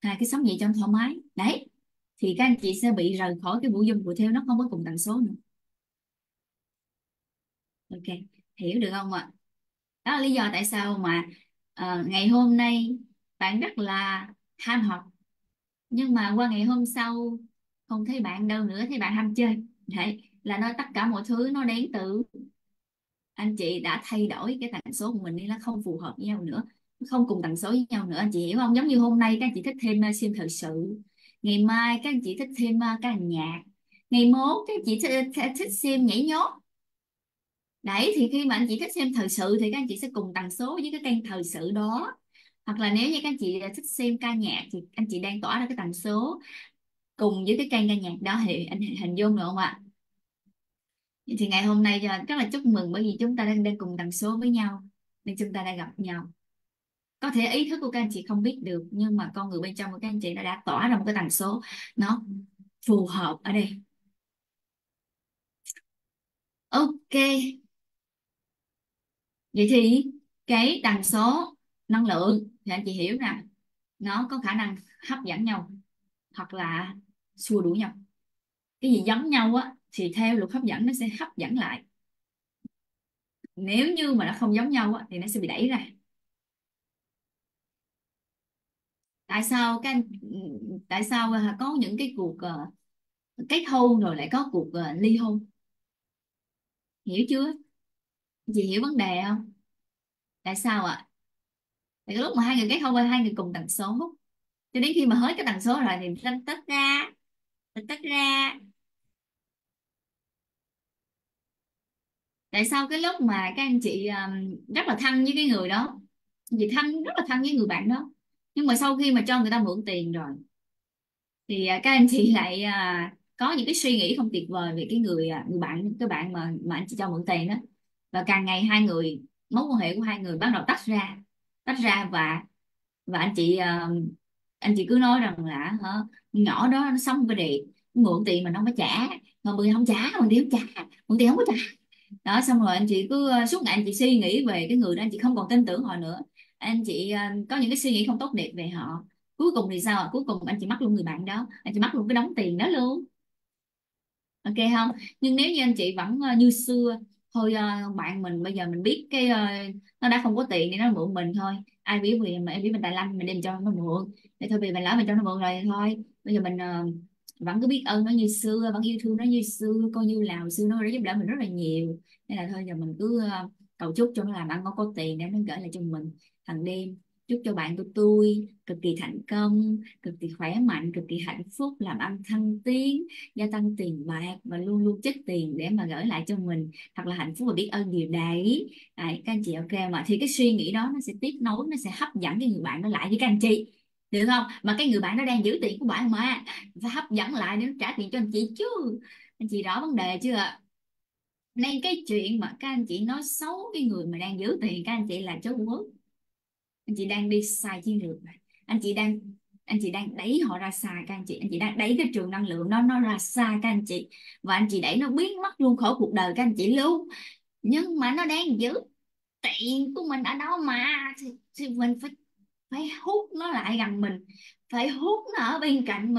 cái sống vậy cho nó thoải mái. Đấy, thì các anh chị sẽ bị rời khỏi cái buổi Zoom của Thêu, nó không có cùng tần số nữa. Ok, hiểu được không ạ? Đó là lý do tại sao mà ngày hôm nay bạn rất là ham học, nhưng mà qua ngày hôm sau không thấy bạn đâu nữa, thấy bạn ham chơi. Đấy, là nó tất cả mọi thứ nó đến từ anh chị đã thay đổi cái tần số của mình, nên nó không phù hợp với nhau nữa, không cùng tần số với nhau nữa. Anh chị hiểu không? Giống như hôm nay các anh chị thích thêm xem thời sự, ngày mai các anh chị thích thêm các hành nhạc, ngày mốt các anh chị thích xem nhảy nhót. Đấy, thì khi mà anh chị thích xem thời sự thì các anh chị sẽ cùng tần số với cái kênh thời sự đó. Hoặc là nếu như các anh chị thích xem ca nhạc thì anh chị đang tỏa ra cái tần số cùng với cái kênh ca nhạc đó, thì anh hình dung được không ạ? Thì ngày hôm nay rất là chúc mừng, bởi vì chúng ta đang cùng tần số với nhau, nên chúng ta đang gặp nhau. Có thể ý thức của các anh chị không biết được, nhưng mà con người bên trong của các anh chị đã tỏa ra một cái tần số nó phù hợp ở đây. Ok. Vậy thì cái tần số năng lượng thì anh chị hiểu nè, nó có khả năng hấp dẫn nhau hoặc là xua đuổi nhau. Cái gì giống nhau á thì theo luật hấp dẫn nó sẽ hấp dẫn lại. Nếu như mà nó không giống nhau á thì nó sẽ bị đẩy ra. Tại sao có những cái cuộc kết hôn rồi lại có cuộc ly hôn? Hiểu chưa? Chị hiểu vấn đề không? Tại sao ạ? Tại lúc mà hai người kết hôn, hai người cùng tần số, cho đến khi mà hết cái tần số rồi thì nó tách ra. Tại sao cái lúc mà các anh chị rất là thân với cái người đó, anh chị rất là thân với người bạn đó, nhưng mà sau khi mà cho người ta mượn tiền rồi thì các anh chị lại có những cái suy nghĩ không tuyệt vời về cái người bạn mà anh chị cho mượn tiền đó. Và càng ngày hai người, mối quan hệ của hai người bắt đầu tách ra và anh chị cứ nói rằng là nhỏ đó nó sống với đề mượn tiền mà nó không có trả, mà mượn không trả, mượn tiền không có trả đó. Xong rồi anh chị cứ suốt ngày anh chị suy nghĩ về cái người đó, anh chị không còn tin tưởng họ nữa, anh chị có những cái suy nghĩ không tốt đẹp về họ. Cuối cùng thì sao ạ? Cuối cùng anh chị mắc luôn người bạn đó, anh chị mắc luôn cái đống tiền đó luôn. Ok không? Nhưng nếu như anh chị vẫn như xưa, thôi bạn mình bây giờ mình biết cái nó đã không có tiền thì nó mượn mình thôi, ai biết vì mà em biết mình tài lanh mình đem cho nó mượn, để thôi vì mình lỡ mình cho nó mượn rồi thôi, bây giờ mình vẫn cứ biết ơn nó như xưa, vẫn yêu thương nó như xưa, coi như là hồi xưa nó đã giúp đỡ mình rất là nhiều, nên là thôi giờ mình cứ cầu chúc cho nó là bạn có tiền để nó gửi lại cho mình hàng đêm. Chúc cho bạn của tôi cực kỳ thành công, cực kỳ khỏe mạnh, cực kỳ hạnh phúc, làm ăn thăng tiến, gia tăng tiền bạc và luôn luôn trích tiền để mà gửi lại cho mình thật là hạnh phúc và biết ơn điều đấy. Đấy, các anh chị ok mà. Thì cái suy nghĩ đó nó sẽ tiếp nối, nó sẽ hấp dẫn cái người bạn đó lại với các anh chị. Được không? Mà cái người bạn nó đang giữ tiền của bạn mà, phải hấp dẫn lại để nó trả tiền cho anh chị chứ. Anh chị rõ vấn đề chưa ạ? Nên cái chuyện mà các anh chị nói xấu cái người mà đang giữ tiền các anh chị là chấu quốc. Anh chị đang đi sai chiến lược. Anh chị đang đẩy họ ra xa các anh chị đang đẩy cái trường năng lượng nó ra xa các anh chị, và anh chị đẩy nó biến mất luôn khỏi cuộc đời các anh chị luôn. Nhưng mà nó đang giữ tiền của mình ở đó mà, thì mình phải hút nó lại gần mình, phải hút nó ở bên cạnh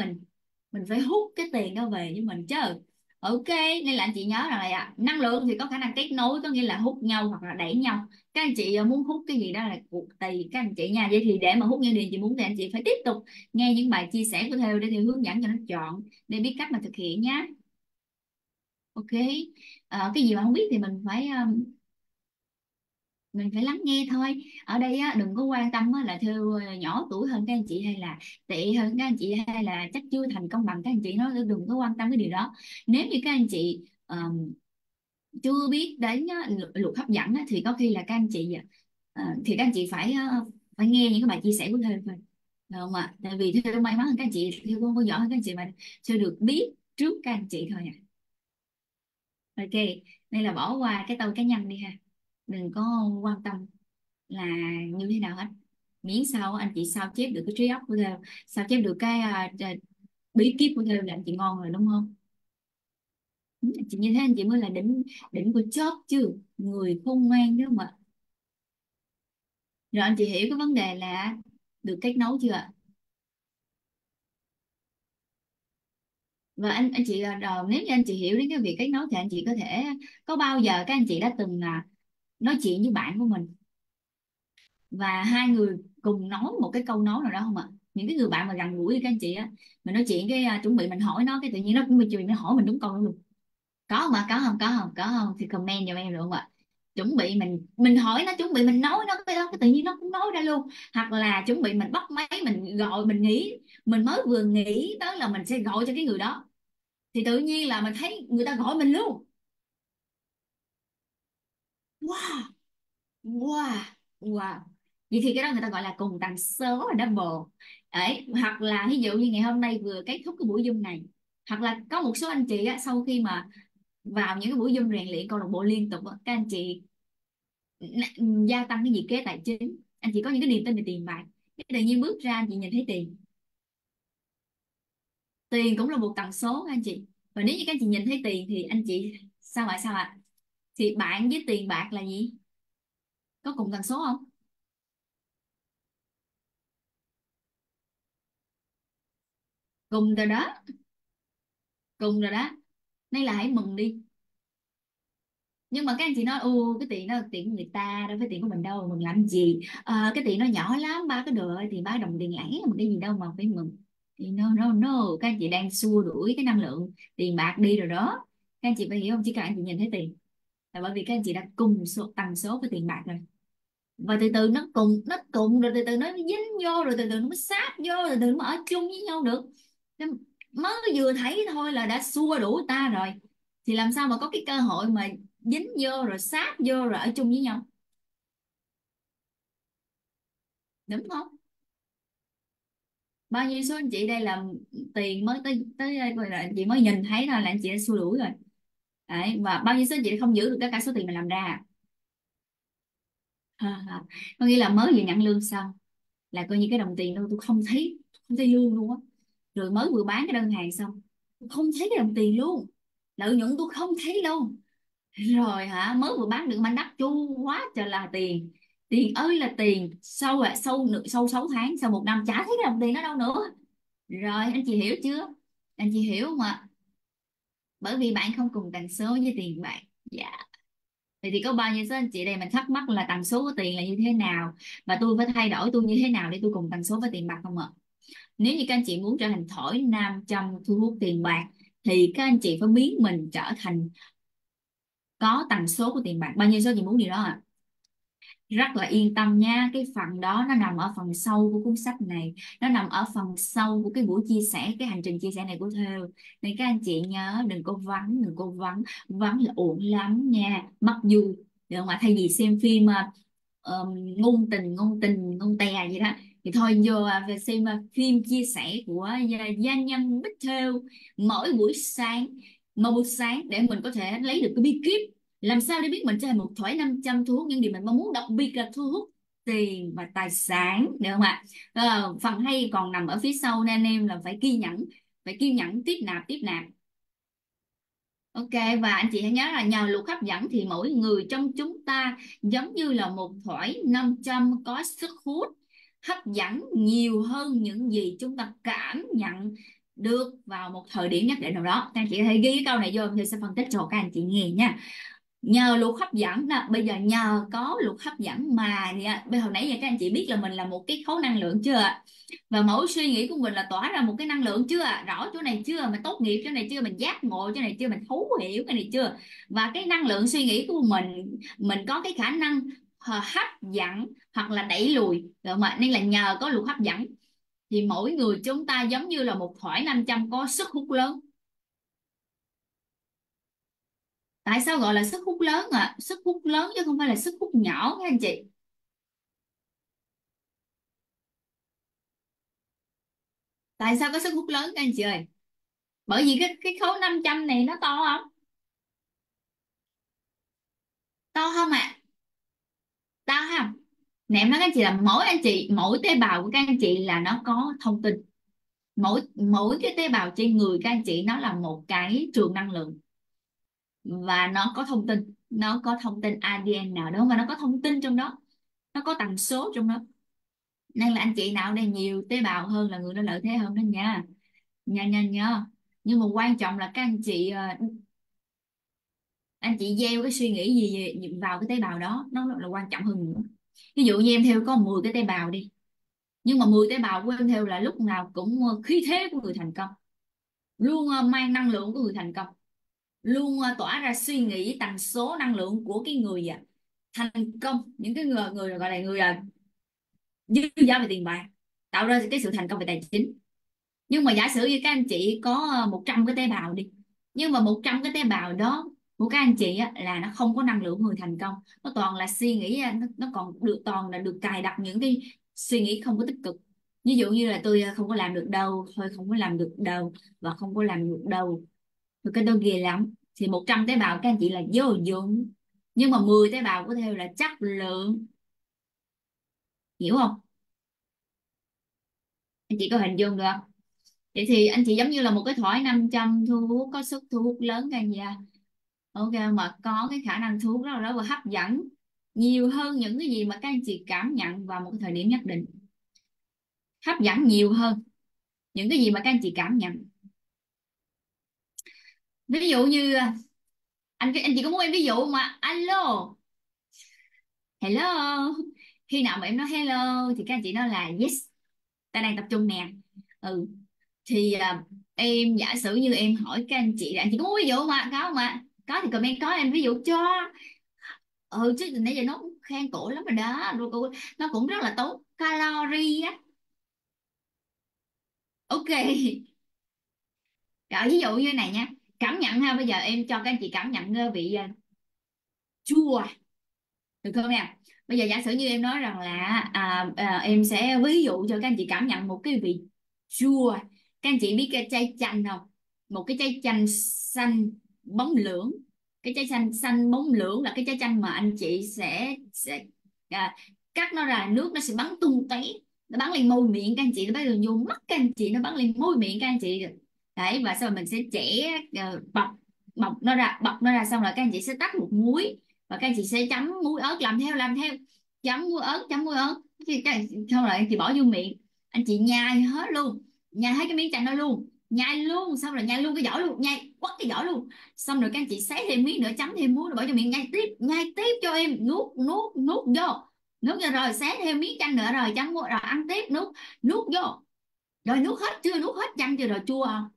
mình phải hút cái tiền đó về với mình chứ. Ok, nên là anh chị nhớ rằng là năng lượng thì có khả năng kết nối, có nghĩa là hút nhau hoặc là đẩy nhau. Các anh chị muốn hút cái gì đó là cuộc tùy các anh chị nha. Vậy thì để mà hút những điều chị muốn thì anh chị phải tiếp tục nghe những bài chia sẻ của Thêu để Thêu hướng dẫn cho nó chọn, để biết cách mà thực hiện nhé. Ok, cái gì mà không biết thì mình phải lắng nghe thôi. Ở đây á, đừng có quan tâm á, là Thêu nhỏ tuổi hơn các anh chị hay là tệ hơn các anh chị hay là chắc chưa thành công bằng các anh chị, nó đừng có quan tâm cái điều đó. Nếu như các anh chị chưa biết đến luật hấp dẫn á, thì có khi là các anh chị phải nghe những cái bài chia sẻ của Thêu thôi, được không ạ? Tại vì Thêu may mắn hơn các anh chị, Thêu không có giỏi hơn các anh chị mà Thêu được biết trước các anh chị thôi ạ. Ok, nên là bỏ qua cái tôi cá nhân đi ha, đừng có quan tâm là như thế nào hết, miễn sao anh chị sao chép được cái trí óc của Thêu, sao chép được cái bí kíp của Thêu là anh chị ngon rồi, đúng không? Chị như thế anh chị mới là đỉnh của chóp chứ, người khôn ngoan đó mà. Rồi anh chị hiểu cái vấn đề là được kết nối chưa ạ? Và anh chị, nếu như anh chị hiểu đến cái việc kết nối thì anh chị có thể, có bao giờ các anh chị đã từng là nói chuyện với bạn của mình và hai người cùng nói một cái câu nói nào đó không ạ? Những cái người bạn mà gần gũi với các anh chị á, mình nói chuyện cái chuẩn bị mình hỏi nó, cái tự nhiên nó cũng chuẩn bị nó hỏi mình đúng câu đó luôn. Có không ạ? Có không thì comment giùm em được không ạ? Chuẩn bị mình hỏi nó, chuẩn bị mình nói nó cái tự nhiên nó cũng nói ra luôn. Hoặc là chuẩn bị mình bắt máy mình gọi, mình mới vừa nghĩ tới là mình sẽ gọi cho cái người đó thì tự nhiên là mình thấy người ta gọi mình luôn. Wow. Vậy thì cái đó người ta gọi là cùng tần số là double. Đấy, hoặc là ví dụ như ngày hôm nay vừa kết thúc cái buổi Zoom này, hoặc là có một số anh chị á, sau khi mà vào những cái buổi Zoom rèn luyện câu lạc bộ liên tục, các anh chị gia tăng cái nhiệt kế tài chính, anh chị có những cái niềm tin về tiền bạc, tự nhiên bước ra anh chị nhìn thấy tiền cũng là một tần số các anh chị. Và nếu như các anh chị nhìn thấy tiền thì anh chị sao ạ? Thì bạn với tiền bạc là gì? Có cùng tần số không? Cùng rồi đó. Nên là hãy mừng đi. Nhưng mà các anh chị nói, cái tiền đó tiền của người ta đâu phải tiền của mình đâu, mừng làm gì? Cái tiền nó nhỏ lắm, ba cái đồ thì ba đồng tiền lẻ mà cái gì đâu mà phải mừng. Thì no, các anh chị đang xua đuổi cái năng lượng tiền bạc đi rồi đó. Các anh chị phải hiểu không? Chỉ cần anh chị nhìn thấy tiền, bởi vì các anh chị đã cùng tần số với tiền bạc rồi, và từ từ nó cùng rồi, từ từ nó dính vô, rồi từ từ nó mới sáp vô, rồi từ từ nó mới ở chung với nhau được. Mới vừa thấy thôi là đã xua đuổi ta rồi, thì làm sao mà có cái cơ hội mà dính vô rồi sáp vô rồi ở chung với nhau, đúng không? Bao nhiêu số anh chị đây là tiền mới tới rồi, là anh chị mới nhìn thấy thôi là anh chị đã xua đuổi rồi. Đấy, và bao nhiêu số anh chị không giữ được tất cả số tiền mình làm ra, có nghĩa là mới vừa nhận lương xong là coi như cái đồng tiền đâu tôi không thấy lương luôn á, rồi mới vừa bán cái đơn hàng xong tôi không thấy cái đồng tiền luôn, lợi nhuận tôi không thấy luôn rồi hả, mới vừa bán được mảnh đất chu quá trời là tiền ơi là tiền, sau 6 tháng, sau 1 năm chả thấy cái đồng tiền nó đâu nữa rồi. Anh chị hiểu chưa? Anh chị hiểu không ạ? Bởi vì bạn không cùng tần số với tiền bạc. Dạ. Vậy thì có bao nhiêu số anh chị đây mình thắc mắc là tần số của tiền là như thế nào, và tôi phải thay đổi tôi như thế nào để tôi cùng tần số với tiền bạc không ạ? Nếu như các anh chị muốn trở thành thỏi nam châm thu hút tiền bạc thì các anh chị phải biến mình trở thành có tần số của tiền bạc. Bao nhiêu số anh chị muốn điều đó ạ? Rất là yên tâm nha, cái phần đó nó nằm ở phần sau của cuốn sách này, nó nằm ở phần sau của cái buổi chia sẻ, cái hành trình chia sẻ này của Thêu. Nên các anh chị nhớ đừng có vắng, đừng có vắng, vắng là uổng lắm nha, mắc vui. Được không ạ? Thay vì xem phim ngôn tè gì đó thì thôi vô về xem phim chia sẻ của gia nhân Bích Thêu mỗi buổi sáng, mỗi buổi sáng để mình có thể lấy được cái bí kíp. Làm sao để biết mình chơi một thỏi 500 thu hút những điều mình mong muốn, đặc biệt là thu hút tiền và tài sản, được không ạ? Phần hay còn nằm ở phía sau nên anh em là phải kiên nhẫn, tiếp nạp. Ok, và anh chị hãy nhớ là nhờ luật hấp dẫn thì mỗi người trong chúng ta giống như là một thỏi 500 có sức hút hấp dẫn nhiều hơn những gì chúng ta cảm nhận được vào một thời điểm nhất định nào đó. Các anh chị hãy ghi cái câu này vô, mình sẽ phân tích cho các anh chị nghe nha. Nhờ luật hấp dẫn đó, bây giờ nhờ có luật hấp dẫn mà hồi nãy giờ các anh chị biết là mình là một cái khối năng lượng chưa, và mỗi suy nghĩ của mình là tỏa ra một cái năng lượng chưa, rõ chỗ này chưa, mình tốt nghiệp chỗ này chưa, mình giác ngộ chỗ này chưa, mình thấu hiểu cái này chưa. Và cái năng lượng suy nghĩ của mình có cái khả năng hấp dẫn hoặc là đẩy lùi, được không ạ? Nên là nhờ có luật hấp dẫn thì mỗi người chúng ta giống như là một thỏi 500 có sức hút lớn. Tại sao gọi là sức hút lớn ạ? Sức hút lớn chứ không phải là sức hút nhỏ các anh chị. Tại sao có sức hút lớn các anh chị ơi? Bởi vì cái khối 500 này nó to không? To không ạ? To không? Nè em nói các anh chị là mỗi tế bào của các anh chị là nó có thông tin. Mỗi cái tế bào trên người các anh chị nó là một cái trường năng lượng. Và nó có thông tin. Nó có thông tin ADN nào đó. Và nó có thông tin trong đó. Nó có tần số trong đó. Nên là anh chị nào đây nhiều tế bào hơn là người nó lợi thế hơn đó nha. Nha. Nhưng mà quan trọng là các anh chị... Anh chị gieo cái suy nghĩ gì vào cái tế bào đó. Nó là quan trọng hơn nữa. Ví dụ như em Thêu có 10 cái tế bào đi. Nhưng mà 10 tế bào của em Thêu là lúc nào cũng khí thế của người thành công. Luôn mang năng lượng của người thành công. Luôn tỏa ra suy nghĩ tần số năng lượng của cái người thành công. Những cái người gọi là người dư dả về tiền bạc. Tạo ra cái sự thành công về tài chính. Nhưng mà giả sử như các anh chị có 100 cái tế bào đi. Nhưng mà 100 cái tế bào đó của các anh chị là nó không có năng lượng người thành công, nó toàn là suy nghĩ, nó còn được toàn là được cài đặt những cái suy nghĩ không có tích cực. Ví dụ như là tôi không có làm được đâu, thôi không có làm được đâu, và không có làm được đâu, rồi cái đó ghê lắm. Thì 100 tế bào các anh chị là vô dụng, nhưng mà 10 tế bào của Thêu là chất lượng, hiểu không? Anh chị có hình dung được không? Vậy thì anh chị giống như là một cái thỏi 500 thu hút, có sức thu hút lớn các anh chị. Ok, mà có cái khả năng thu hút đó và hấp dẫn nhiều hơn những cái gì mà các anh chị cảm nhận vào một thời điểm nhất định. Hấp dẫn nhiều hơn những cái gì mà các anh chị cảm nhận. Ví dụ như anh chị có muốn em ví dụ mà alo, hello. Khi nào mà em nói hello thì các anh chị nói là yes, ta đang tập trung nè. Thì em giả sử như em hỏi các anh chị là anh chị có muốn ví dụ mà có không ạ? Có thì comment có em ví dụ cho. Chứ nãy giờ nó cũng khen cổ lắm rồi đó. Nó cũng rất là tốn calorie á. Ok. Rồi ví dụ như này nha. Cảm nhận ha, bây giờ em cho các anh chị cảm nhận vị chua. Được không nè? Bây giờ giả sử như em nói rằng là em sẽ ví dụ cho các anh chị cảm nhận một cái vị chua. Các anh chị biết cái trái chanh không? Một cái trái chanh xanh bóng lưỡng, cái trái chanh xanh bóng lưỡng là cái trái chanh mà anh chị sẽ cắt nó ra, nước nó sẽ bắn tung tóe, nó bắn lên môi miệng các anh chị, nó bắn lên vô mắt các anh chị, nó bắn lên môi miệng các anh chị đấy. Và sau rồi mình sẽ chẻ bọc nó ra, xong rồi các anh chị sẽ tắt một muối và các anh chị sẽ chấm muối ớt, làm theo chấm muối ớt, xong rồi anh chị bỏ vô miệng, anh chị nhai hết luôn, nhai hết cái miếng chanh đó luôn, nhai luôn, xong rồi nhai luôn cái vỏ luôn, nhai quất cái vỏ luôn, xong rồi các anh chị xé thêm miếng nữa, chấm thêm muối, bỏ vô miệng, nhai tiếp cho em, nuốt vô rồi xé thêm miếng chanh nữa, rồi chấm muối, rồi ăn tiếp, nuốt vô, rồi nuốt hết chưa, nuốt hết chanh chưa, rồi chua không?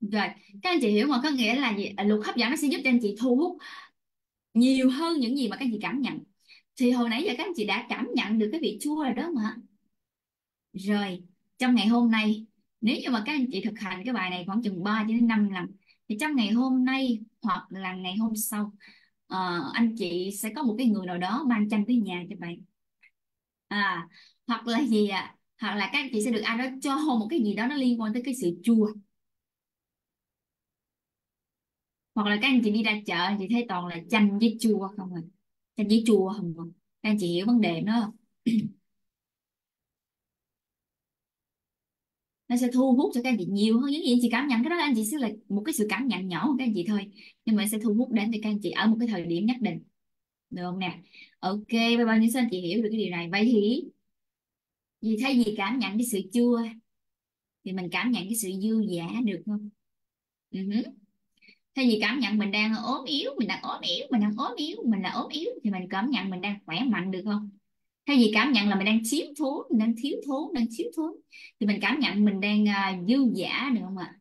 Rồi các anh chị hiểu mà, có nghĩa là gì? Luật hấp dẫn nó sẽ giúp cho anh chị thu hút nhiều hơn những gì mà các anh chị cảm nhận. Thì hồi nãy giờ các anh chị đã cảm nhận được cái vị chua rồi đó mà. Rồi, trong ngày hôm nay, nếu như mà các anh chị thực hành cái bài này khoảng chừng 3 đến 5 lần, thì trong ngày hôm nay hoặc là ngày hôm sau, anh chị sẽ có một cái người nào đó mang chanh tới nhà cho bạn. Hoặc là gì ạ? Hoặc là các anh chị sẽ được ai đó cho một cái gì đó nó liên quan tới cái sự chua. Hoặc là các anh chị đi ra chợ, anh chị thấy toàn là chanh với chua không ạ? Chanh với chua không ạ? Các anh chị hiểu vấn đề nó không? Nó sẽ thu hút cho các anh chị nhiều hơn. Những gì anh chị cảm nhận cái đó, anh chị sẽ là một cái sự cảm nhận nhỏ của các anh chị thôi, nhưng mà sẽ thu hút đến với các anh chị ở một cái thời điểm nhất định, được không nè? Ok, bây giờ những anh chị hiểu được cái điều này. Vậy thì vì thay vì cảm nhận cái sự chua thì mình cảm nhận cái sự dư dả được không? Thay vì cảm nhận mình đang ốm yếu, mình là ốm yếu, thì mình cảm nhận mình đang khỏe mạnh được không? Thay vì cảm nhận là mình đang thiếu thốn, thì mình cảm nhận mình đang dư dả được không ạ?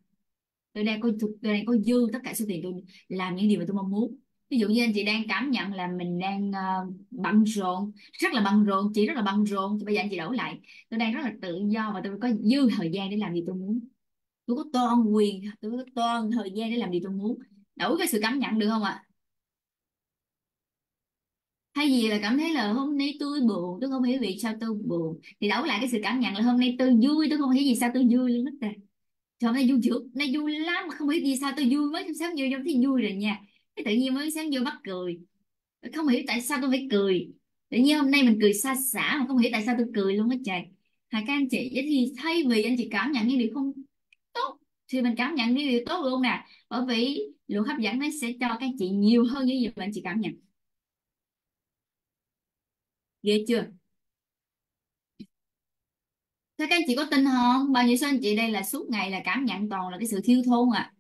Tôi đang có dư tất cả số tiền, tôi làm những điều mà tôi mong muốn. Ví dụ như anh chị đang cảm nhận là mình đang bận rộn, rất là bận rộn, thì bây giờ anh chị đổi lại: tôi đang rất là tự do và tôi có dư thời gian để làm gì tôi muốn. Tôi có toàn quyền, tôi có toàn thời gian để làm gì tôi muốn. Đổi cái sự cảm nhận được không ạ? Thay vì là cảm thấy là hôm nay tôi buồn, tôi không hiểu vì sao tôi buồn, thì đổi lại cái sự cảm nhận là hôm nay tôi vui, tôi không hiểu vì sao tôi vui luôn đó. Trời, hôm nay vui dữ, nay vui lắm, không hiểu vì sao tôi vui, mới sáng vui trong thấy vui rồi nha. Cái tự nhiên mới sáng vui bắt cười, không hiểu tại sao tôi phải cười. Tự nhiên hôm nay mình cười xa xả mà không hiểu tại sao tôi cười luôn á trời. Các anh chị, vậy thì thay vì anh chị cảm nhận những điều không tốt, thì mình cảm nhận những điều tốt luôn nè. Bởi vì luật hấp dẫn nó sẽ cho các anh chị nhiều hơn những gì mà anh chị cảm nhận. Ghê chưa? Thế các anh chị có tin không? Bao nhiêu số anh chị đây là suốt ngày là cảm nhận toàn là cái sự thiếu thốn à?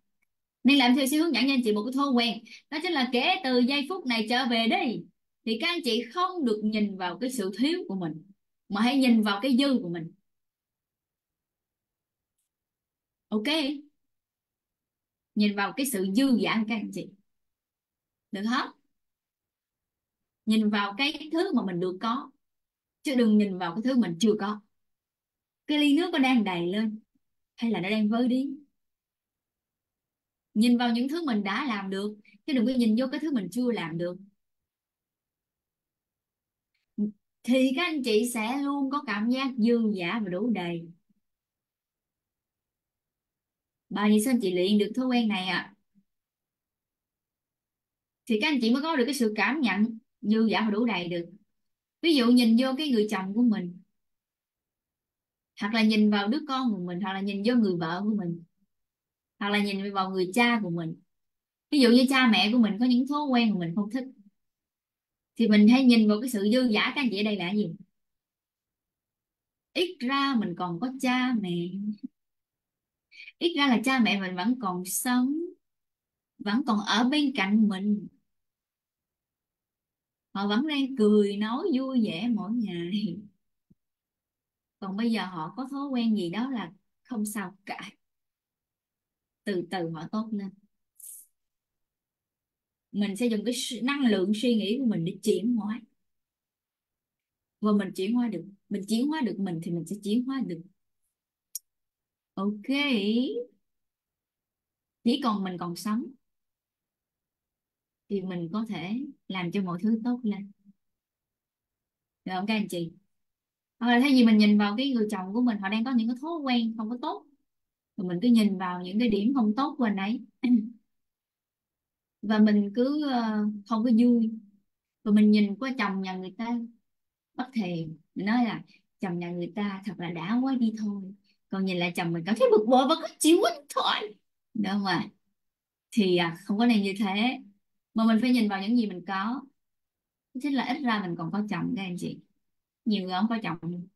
Nên làm theo sẽ hướng dẫn cho anh chị một cái thói quen, đó chính là kể từ giây phút này trở về đi, thì các anh chị không được nhìn vào cái sự thiếu của mình, mà hãy nhìn vào cái dư của mình. Ok? Nhìn vào cái sự dư dả của các anh chị, được không? Nhìn vào cái thứ mà mình được có, chứ đừng nhìn vào cái thứ mình chưa có. Cái ly nước có đang đầy lên hay là nó đang vơi đi? Nhìn vào những thứ mình đã làm được, chứ đừng có nhìn vô cái thứ mình chưa làm được. Thì các anh chị sẽ luôn có cảm giác dư dả và đủ đầy. Bao nhiêu sao anh chị luyện được thói quen này ạ? Thì các anh chị mới có được cái sự cảm nhận dư dả và đủ đầy được. Ví dụ nhìn vô cái người chồng của mình, hoặc là nhìn vào đứa con của mình, hoặc là nhìn vô người vợ của mình, hoặc là nhìn vào người cha của mình. Ví dụ như cha mẹ của mình có những thói quen mà mình không thích, thì mình hay nhìn vào cái sự dư dả. Các anh chị ở đây là gì? Ít ra mình còn có cha mẹ, ít ra là cha mẹ mình vẫn còn sống, vẫn còn ở bên cạnh mình, họ vẫn đang cười nói vui vẻ mỗi ngày. Còn bây giờ họ có thói quen gì đó là không sao cả, từ từ họ tốt lên. Mình sẽ dùng cái năng lượng suy nghĩ của mình để chuyển hóa, và mình chuyển hóa được, mình chuyển hóa được mình thì mình sẽ chuyển hóa được. Ok, chỉ còn mình còn sống thì mình có thể làm cho mọi thứ tốt lên, được không các anh chị? Hoặc là thay vì mình nhìn vào cái người chồng của mình, họ đang có những cái thói quen không có tốt, rồi mình cứ nhìn vào những cái điểm không tốt của anh ấy và mình cứ không có vui, và mình nhìn qua chồng nhà người ta bất thiện, mình nói là chồng nhà người ta thật là đã quá đi thôi, còn nhìn lại chồng mình cảm thấy bực bội và cứ chịu quá thôi, được không ạ? Thì không có nên như thế, mà mình phải nhìn vào những gì mình có, chính là ít ra mình còn có chồng. Các anh chị, nhiều người không có chồng,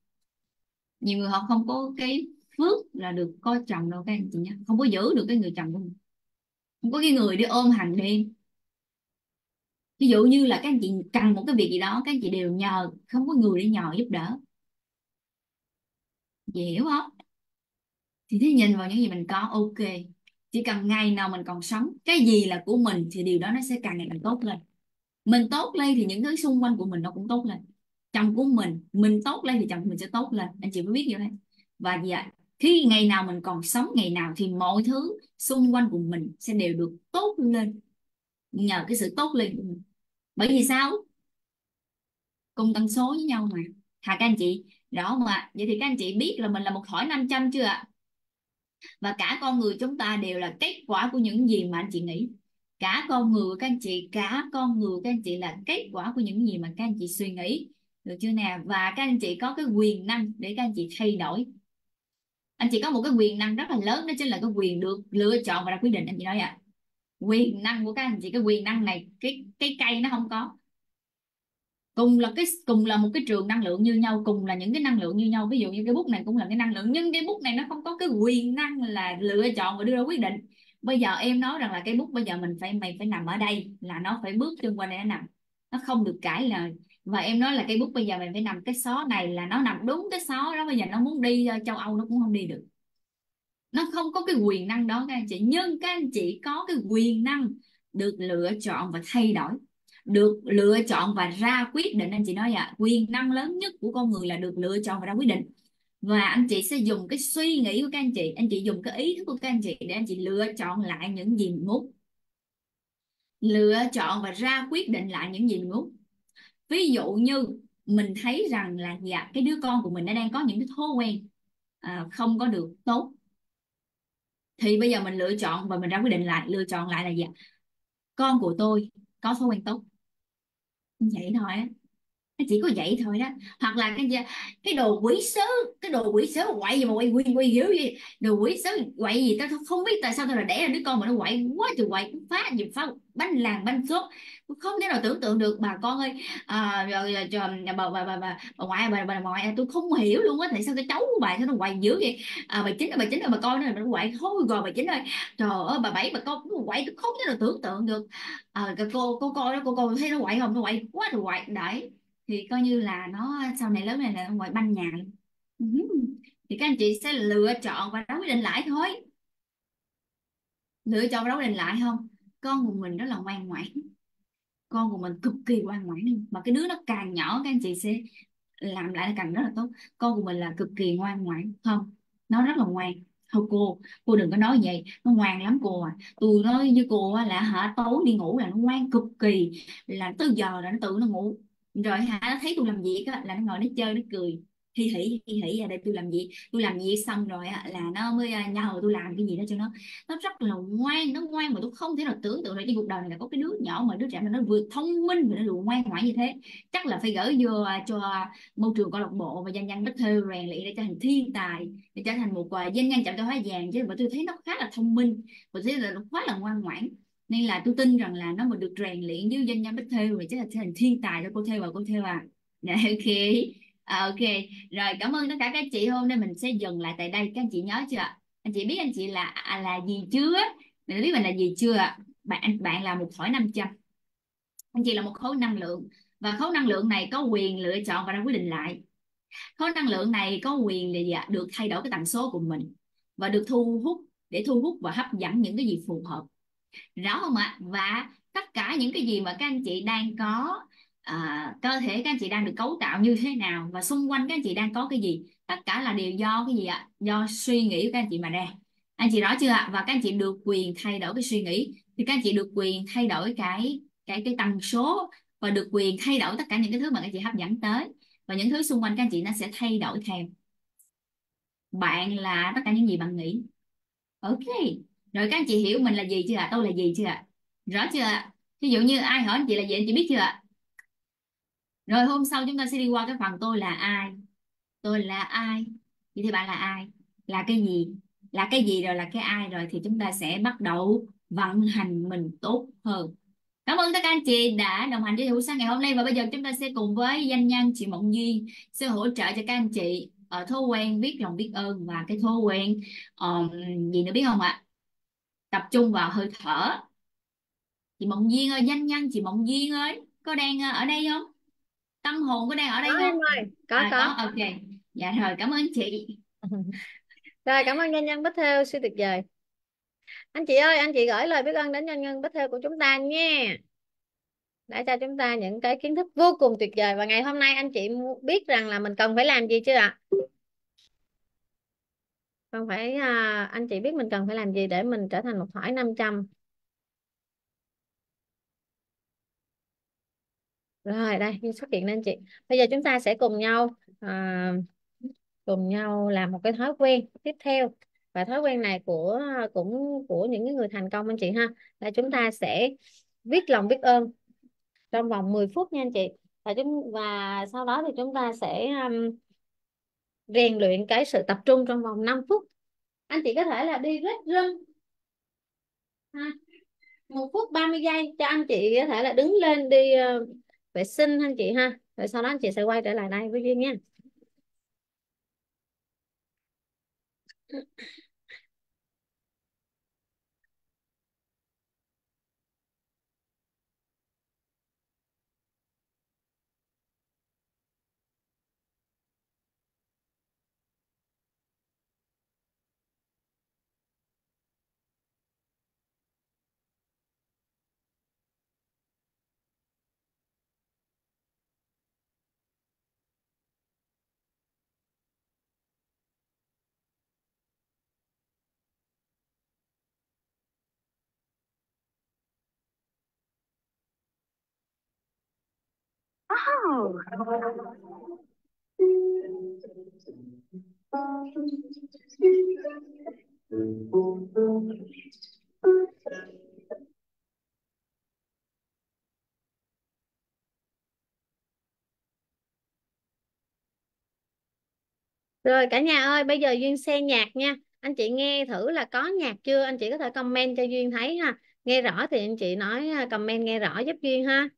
nhiều người họ không có cái phước là được có chồng đâu các anh chị nha, không có giữ được cái người chồng của mình, không có cái người để ôm hàng đêm. Ví dụ như là các anh chị cần một cái việc gì đó, các anh chị đều nhờ, không có người để nhờ giúp đỡ, chị hiểu không? Thì thế, nhìn vào những gì mình có. Ok, chỉ cần ngày nào mình còn sống, cái gì là của mình thì điều đó nó sẽ càng ngày càng tốt lên. Mình tốt lên thì những thứ xung quanh của mình nó cũng tốt lên. Chồng của mình tốt lên thì chồng của mình sẽ tốt lên. Anh chị mới biết như thế. Và khi ngày nào mình còn sống, ngày nào thì mọi thứ xung quanh của mình sẽ đều được tốt lên, nhờ cái sự tốt lên của mình. Bởi vì sao? Cùng tần số với nhau mà. Hả các anh chị? Đó mà. Vậy thì các anh chị biết là mình là một thỏi 500 chưa ạ? Và cả con người chúng ta đều là kết quả của những gì mà anh chị nghĩ. Cả con người các anh chị là kết quả của những gì mà các anh chị suy nghĩ. Được chưa nào? Và các anh chị có cái quyền năng để các anh chị thay đổi. Anh chị có một cái quyền năng rất là lớn, đó chính là cái quyền được lựa chọn và ra quyết định. Anh chị nói ạ, quyền năng của các anh chị, cái quyền năng này cái cây nó không có. Cùng là một cái trường năng lượng như nhau, cùng là những cái năng lượng như nhau. Ví dụ như cái bút này cũng là cái năng lượng, nhưng cái bút này nó không có cái quyền năng là lựa chọn và đưa ra quyết định. Bây giờ em nói rằng là cái bút bây giờ mày phải nằm ở đây, là nó phải bước chân qua đây nó nằm, nó không được cãi lời. Và em nói là cái bút bây giờ mày phải nằm cái xó này, là nó nằm đúng cái xó đó. Bây giờ nó muốn đi châu Âu nó cũng không đi được. Nó không có cái quyền năng đó các anh chị. Nhưng các anh chị có cái quyền năng được lựa chọn và thay đổi, được lựa chọn và ra quyết định. Anh chị nói vậy, quyền năng lớn nhất của con người là được lựa chọn và ra quyết định. Và anh chị sẽ dùng cái suy nghĩ của các anh chị dùng cái ý thức của các anh chị để anh chị lựa chọn lại những gì mình muốn, lựa chọn và ra quyết định lại những gì mình muốn. Ví dụ như mình thấy rằng là cái đứa con của mình nó đang có những cái thói quen không có được tốt, thì bây giờ mình lựa chọn và mình ra quyết định lại, lựa chọn lại là con của tôi có thói quen tốt, vậy thôi á. Nó chỉ có vậy thôi đó. Hoặc là cái đồ quỷ sứ, cái đồ quỷ sứ quậy gì mà quậy dữ vậy, đồ quỷ sứ quậy gì tao không biết tại sao tao là đẻ ra đứa con mà nó quậy quá trời quậy, phá gì phá bánh làng bánh xốp không thể nào tưởng tượng được. Bà con ơi, bà ngoại tôi không hiểu luôn á, tại sao cái cháu của bà sao nó quậy dữ vậy. Bà chính là bà coi nó quậy thôi rồi bà chính ơi, trời ơi bà bảy bà con nó quậy tôi không thể nào tưởng tượng được. Cô coi đó, cô coi thấy nó quậy không, nó quậy quá trời quậy đấy. Thì coi như là nó sau này lớn này là ngoài banh nhà. Thì các anh chị sẽ lựa chọn và ra quyết định lại thôi. Lựa chọn và ra quyết định lại không? Con của mình rất là ngoan ngoãn, con của mình cực kỳ ngoan ngoãn, mà cái đứa nó càng nhỏ các anh chị sẽ làm lại là càng rất là tốt. Con của mình là cực kỳ ngoan ngoãn, không, nó rất là ngoan. Thôi cô đừng có nói vậy, nó ngoan lắm cô à. Tôi nói với cô là tối đi ngủ là nó ngoan cực kỳ, là tới giờ là nó tự nó ngủ. Rồi nó thấy tôi làm việc á, là nó ngồi nó chơi nó cười hi hỉ để tôi làm việc. Tôi làm việc xong rồi á, là nó mới nhờ tôi làm cái gì đó cho nó. Nó rất là ngoan, nó ngoan mà tôi không thể nào tưởng tượng là trên cuộc đời này là có cái đứa nhỏ mà đứa trẻ mà nó vừa thông minh và nó vừa ngoan ngoãn như thế. Chắc là phải gửi vô cho môi trường câu lạc bộ và doanh nhân Bích Thêu rèn luyện để trở thành thiên tài, để trở thành một doanh nhân chạm tay hóa vàng. Chứ mà tôi thấy nó khá là thông minh và thấy là nó khá là ngoan ngoãn, nên là tôi tin rằng là nó mà được rèn luyện với doanh nhân Bích Thêu rồi chắc là thành thiên tài cho cô Thêu. Và cô Thêu à, ok rồi, cảm ơn tất cả các anh chị. Hôm nay mình sẽ dừng lại tại đây. Các anh chị nhớ chưa? Anh chị biết anh chị là gì chưa? Mình biết mình là gì chưa? Bạn là một thỏi 500. Anh chị là một khối năng lượng, và khối năng lượng này có quyền lựa chọn và ra quyết định lại. Khối năng lượng này có quyền là được thay đổi cái tần số của mình và được thu hút, để thu hút và hấp dẫn những cái gì phù hợp. Rõ không ạ? Và tất cả những cái gì mà các anh chị đang có, cơ thể các anh chị đang được cấu tạo như thế nào, và xung quanh các anh chị đang có cái gì, tất cả là đều do cái gì ạ? Do suy nghĩ của các anh chị mà ra. Anh chị rõ chưa ạ? Và các anh chị được quyền thay đổi cái suy nghĩ, thì các anh chị được quyền thay đổi cái tần số, và được quyền thay đổi tất cả những cái thứ mà các anh chị hấp dẫn tới, và những thứ xung quanh các anh chị nó sẽ thay đổi theo. Bạn là tất cả những gì bạn nghĩ. Ok, rồi các anh chị hiểu mình là gì chưa ạ? Tôi là gì chưa ạ? Rõ chưa ạ? Ví dụ như ai hỏi anh chị là gì, anh chị biết chưa ạ? Rồi hôm sau chúng ta sẽ đi qua cái phần tôi là ai. Tôi là ai? Vậy thì bạn là ai? Là cái gì? Là cái gì rồi là cái ai rồi, thì chúng ta sẽ bắt đầu vận hành mình tốt hơn. Cảm ơn tất cả anh chị đã đồng hành với buổi sáng ngày hôm nay. Và bây giờ chúng ta sẽ cùng với doanh nhân chị Mộng Duyên sẽ hỗ trợ cho các anh chị ở thói quen biết lòng biết ơn, và cái thói quen gì nữa biết không ạ? Tập trung vào hơi thở. Chị Mộng Duyên ơi, doanh nhân chị Mộng Duyên ơi, có đang ở đây không? Tâm hồn có đang ở đây không? Có. Ok, dạ rồi, cảm ơn chị. Rồi, cảm ơn doanh nhân Bích Thêu siêu tuyệt vời. Anh chị ơi, anh chị gửi lời biết ơn đến doanh nhân Bích Thêu của chúng ta nha. đã cho chúng ta những cái kiến thức vô cùng tuyệt vời. Và ngày hôm nay anh chị biết rằng là mình cần phải làm gì chưa ạ? Không phải anh chị biết mình cần phải làm gì để mình trở thành một hỏi 500. Rồi đây xuất hiện lên chị. Bây giờ chúng ta sẽ cùng nhau làm một cái thói quen tiếp theo, và thói quen này cũng của những người thành công anh chị ha, là chúng ta sẽ viết lòng biết ơn trong vòng 10 phút nha anh chị. Và sau đó thì chúng ta sẽ rèn luyện cái sự tập trung trong vòng 5 phút. Anh chị có thể là đi rết rưng ha. 1 phút 30 giây cho anh chị có thể là đứng lên đi vệ sinh anh chị ha, rồi sau đó anh chị sẽ quay trở lại đây với Duyên nha. Wow. Rồi cả nhà ơi, bây giờ Duyên xem nhạc nha. Anh chị nghe thử là có nhạc chưa? Anh chị có thể comment cho Duyên thấy ha. Nghe rõ thì anh chị nói comment nghe rõ giúp Duyên ha.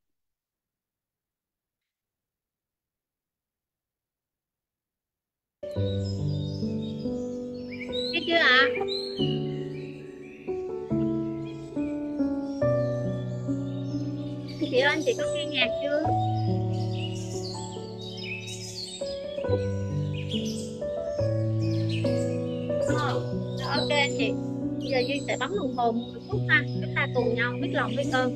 Nghe chưa ạ? Chị ơi, anh chị có nghe nhạc chưa? Ok anh chị, bây giờ Duyên sẽ bấm đồng hồ 10 phút ha, chúng ta cùng nhau biết lòng biết ơn.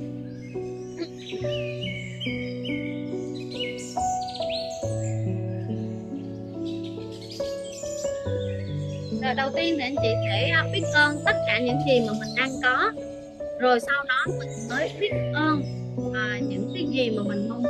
Đầu tiên thì anh chị sẽ biết ơn tất cả những gì mà mình đang có, rồi sau đó mình mới biết ơn những cái gì mà mình mong muốn.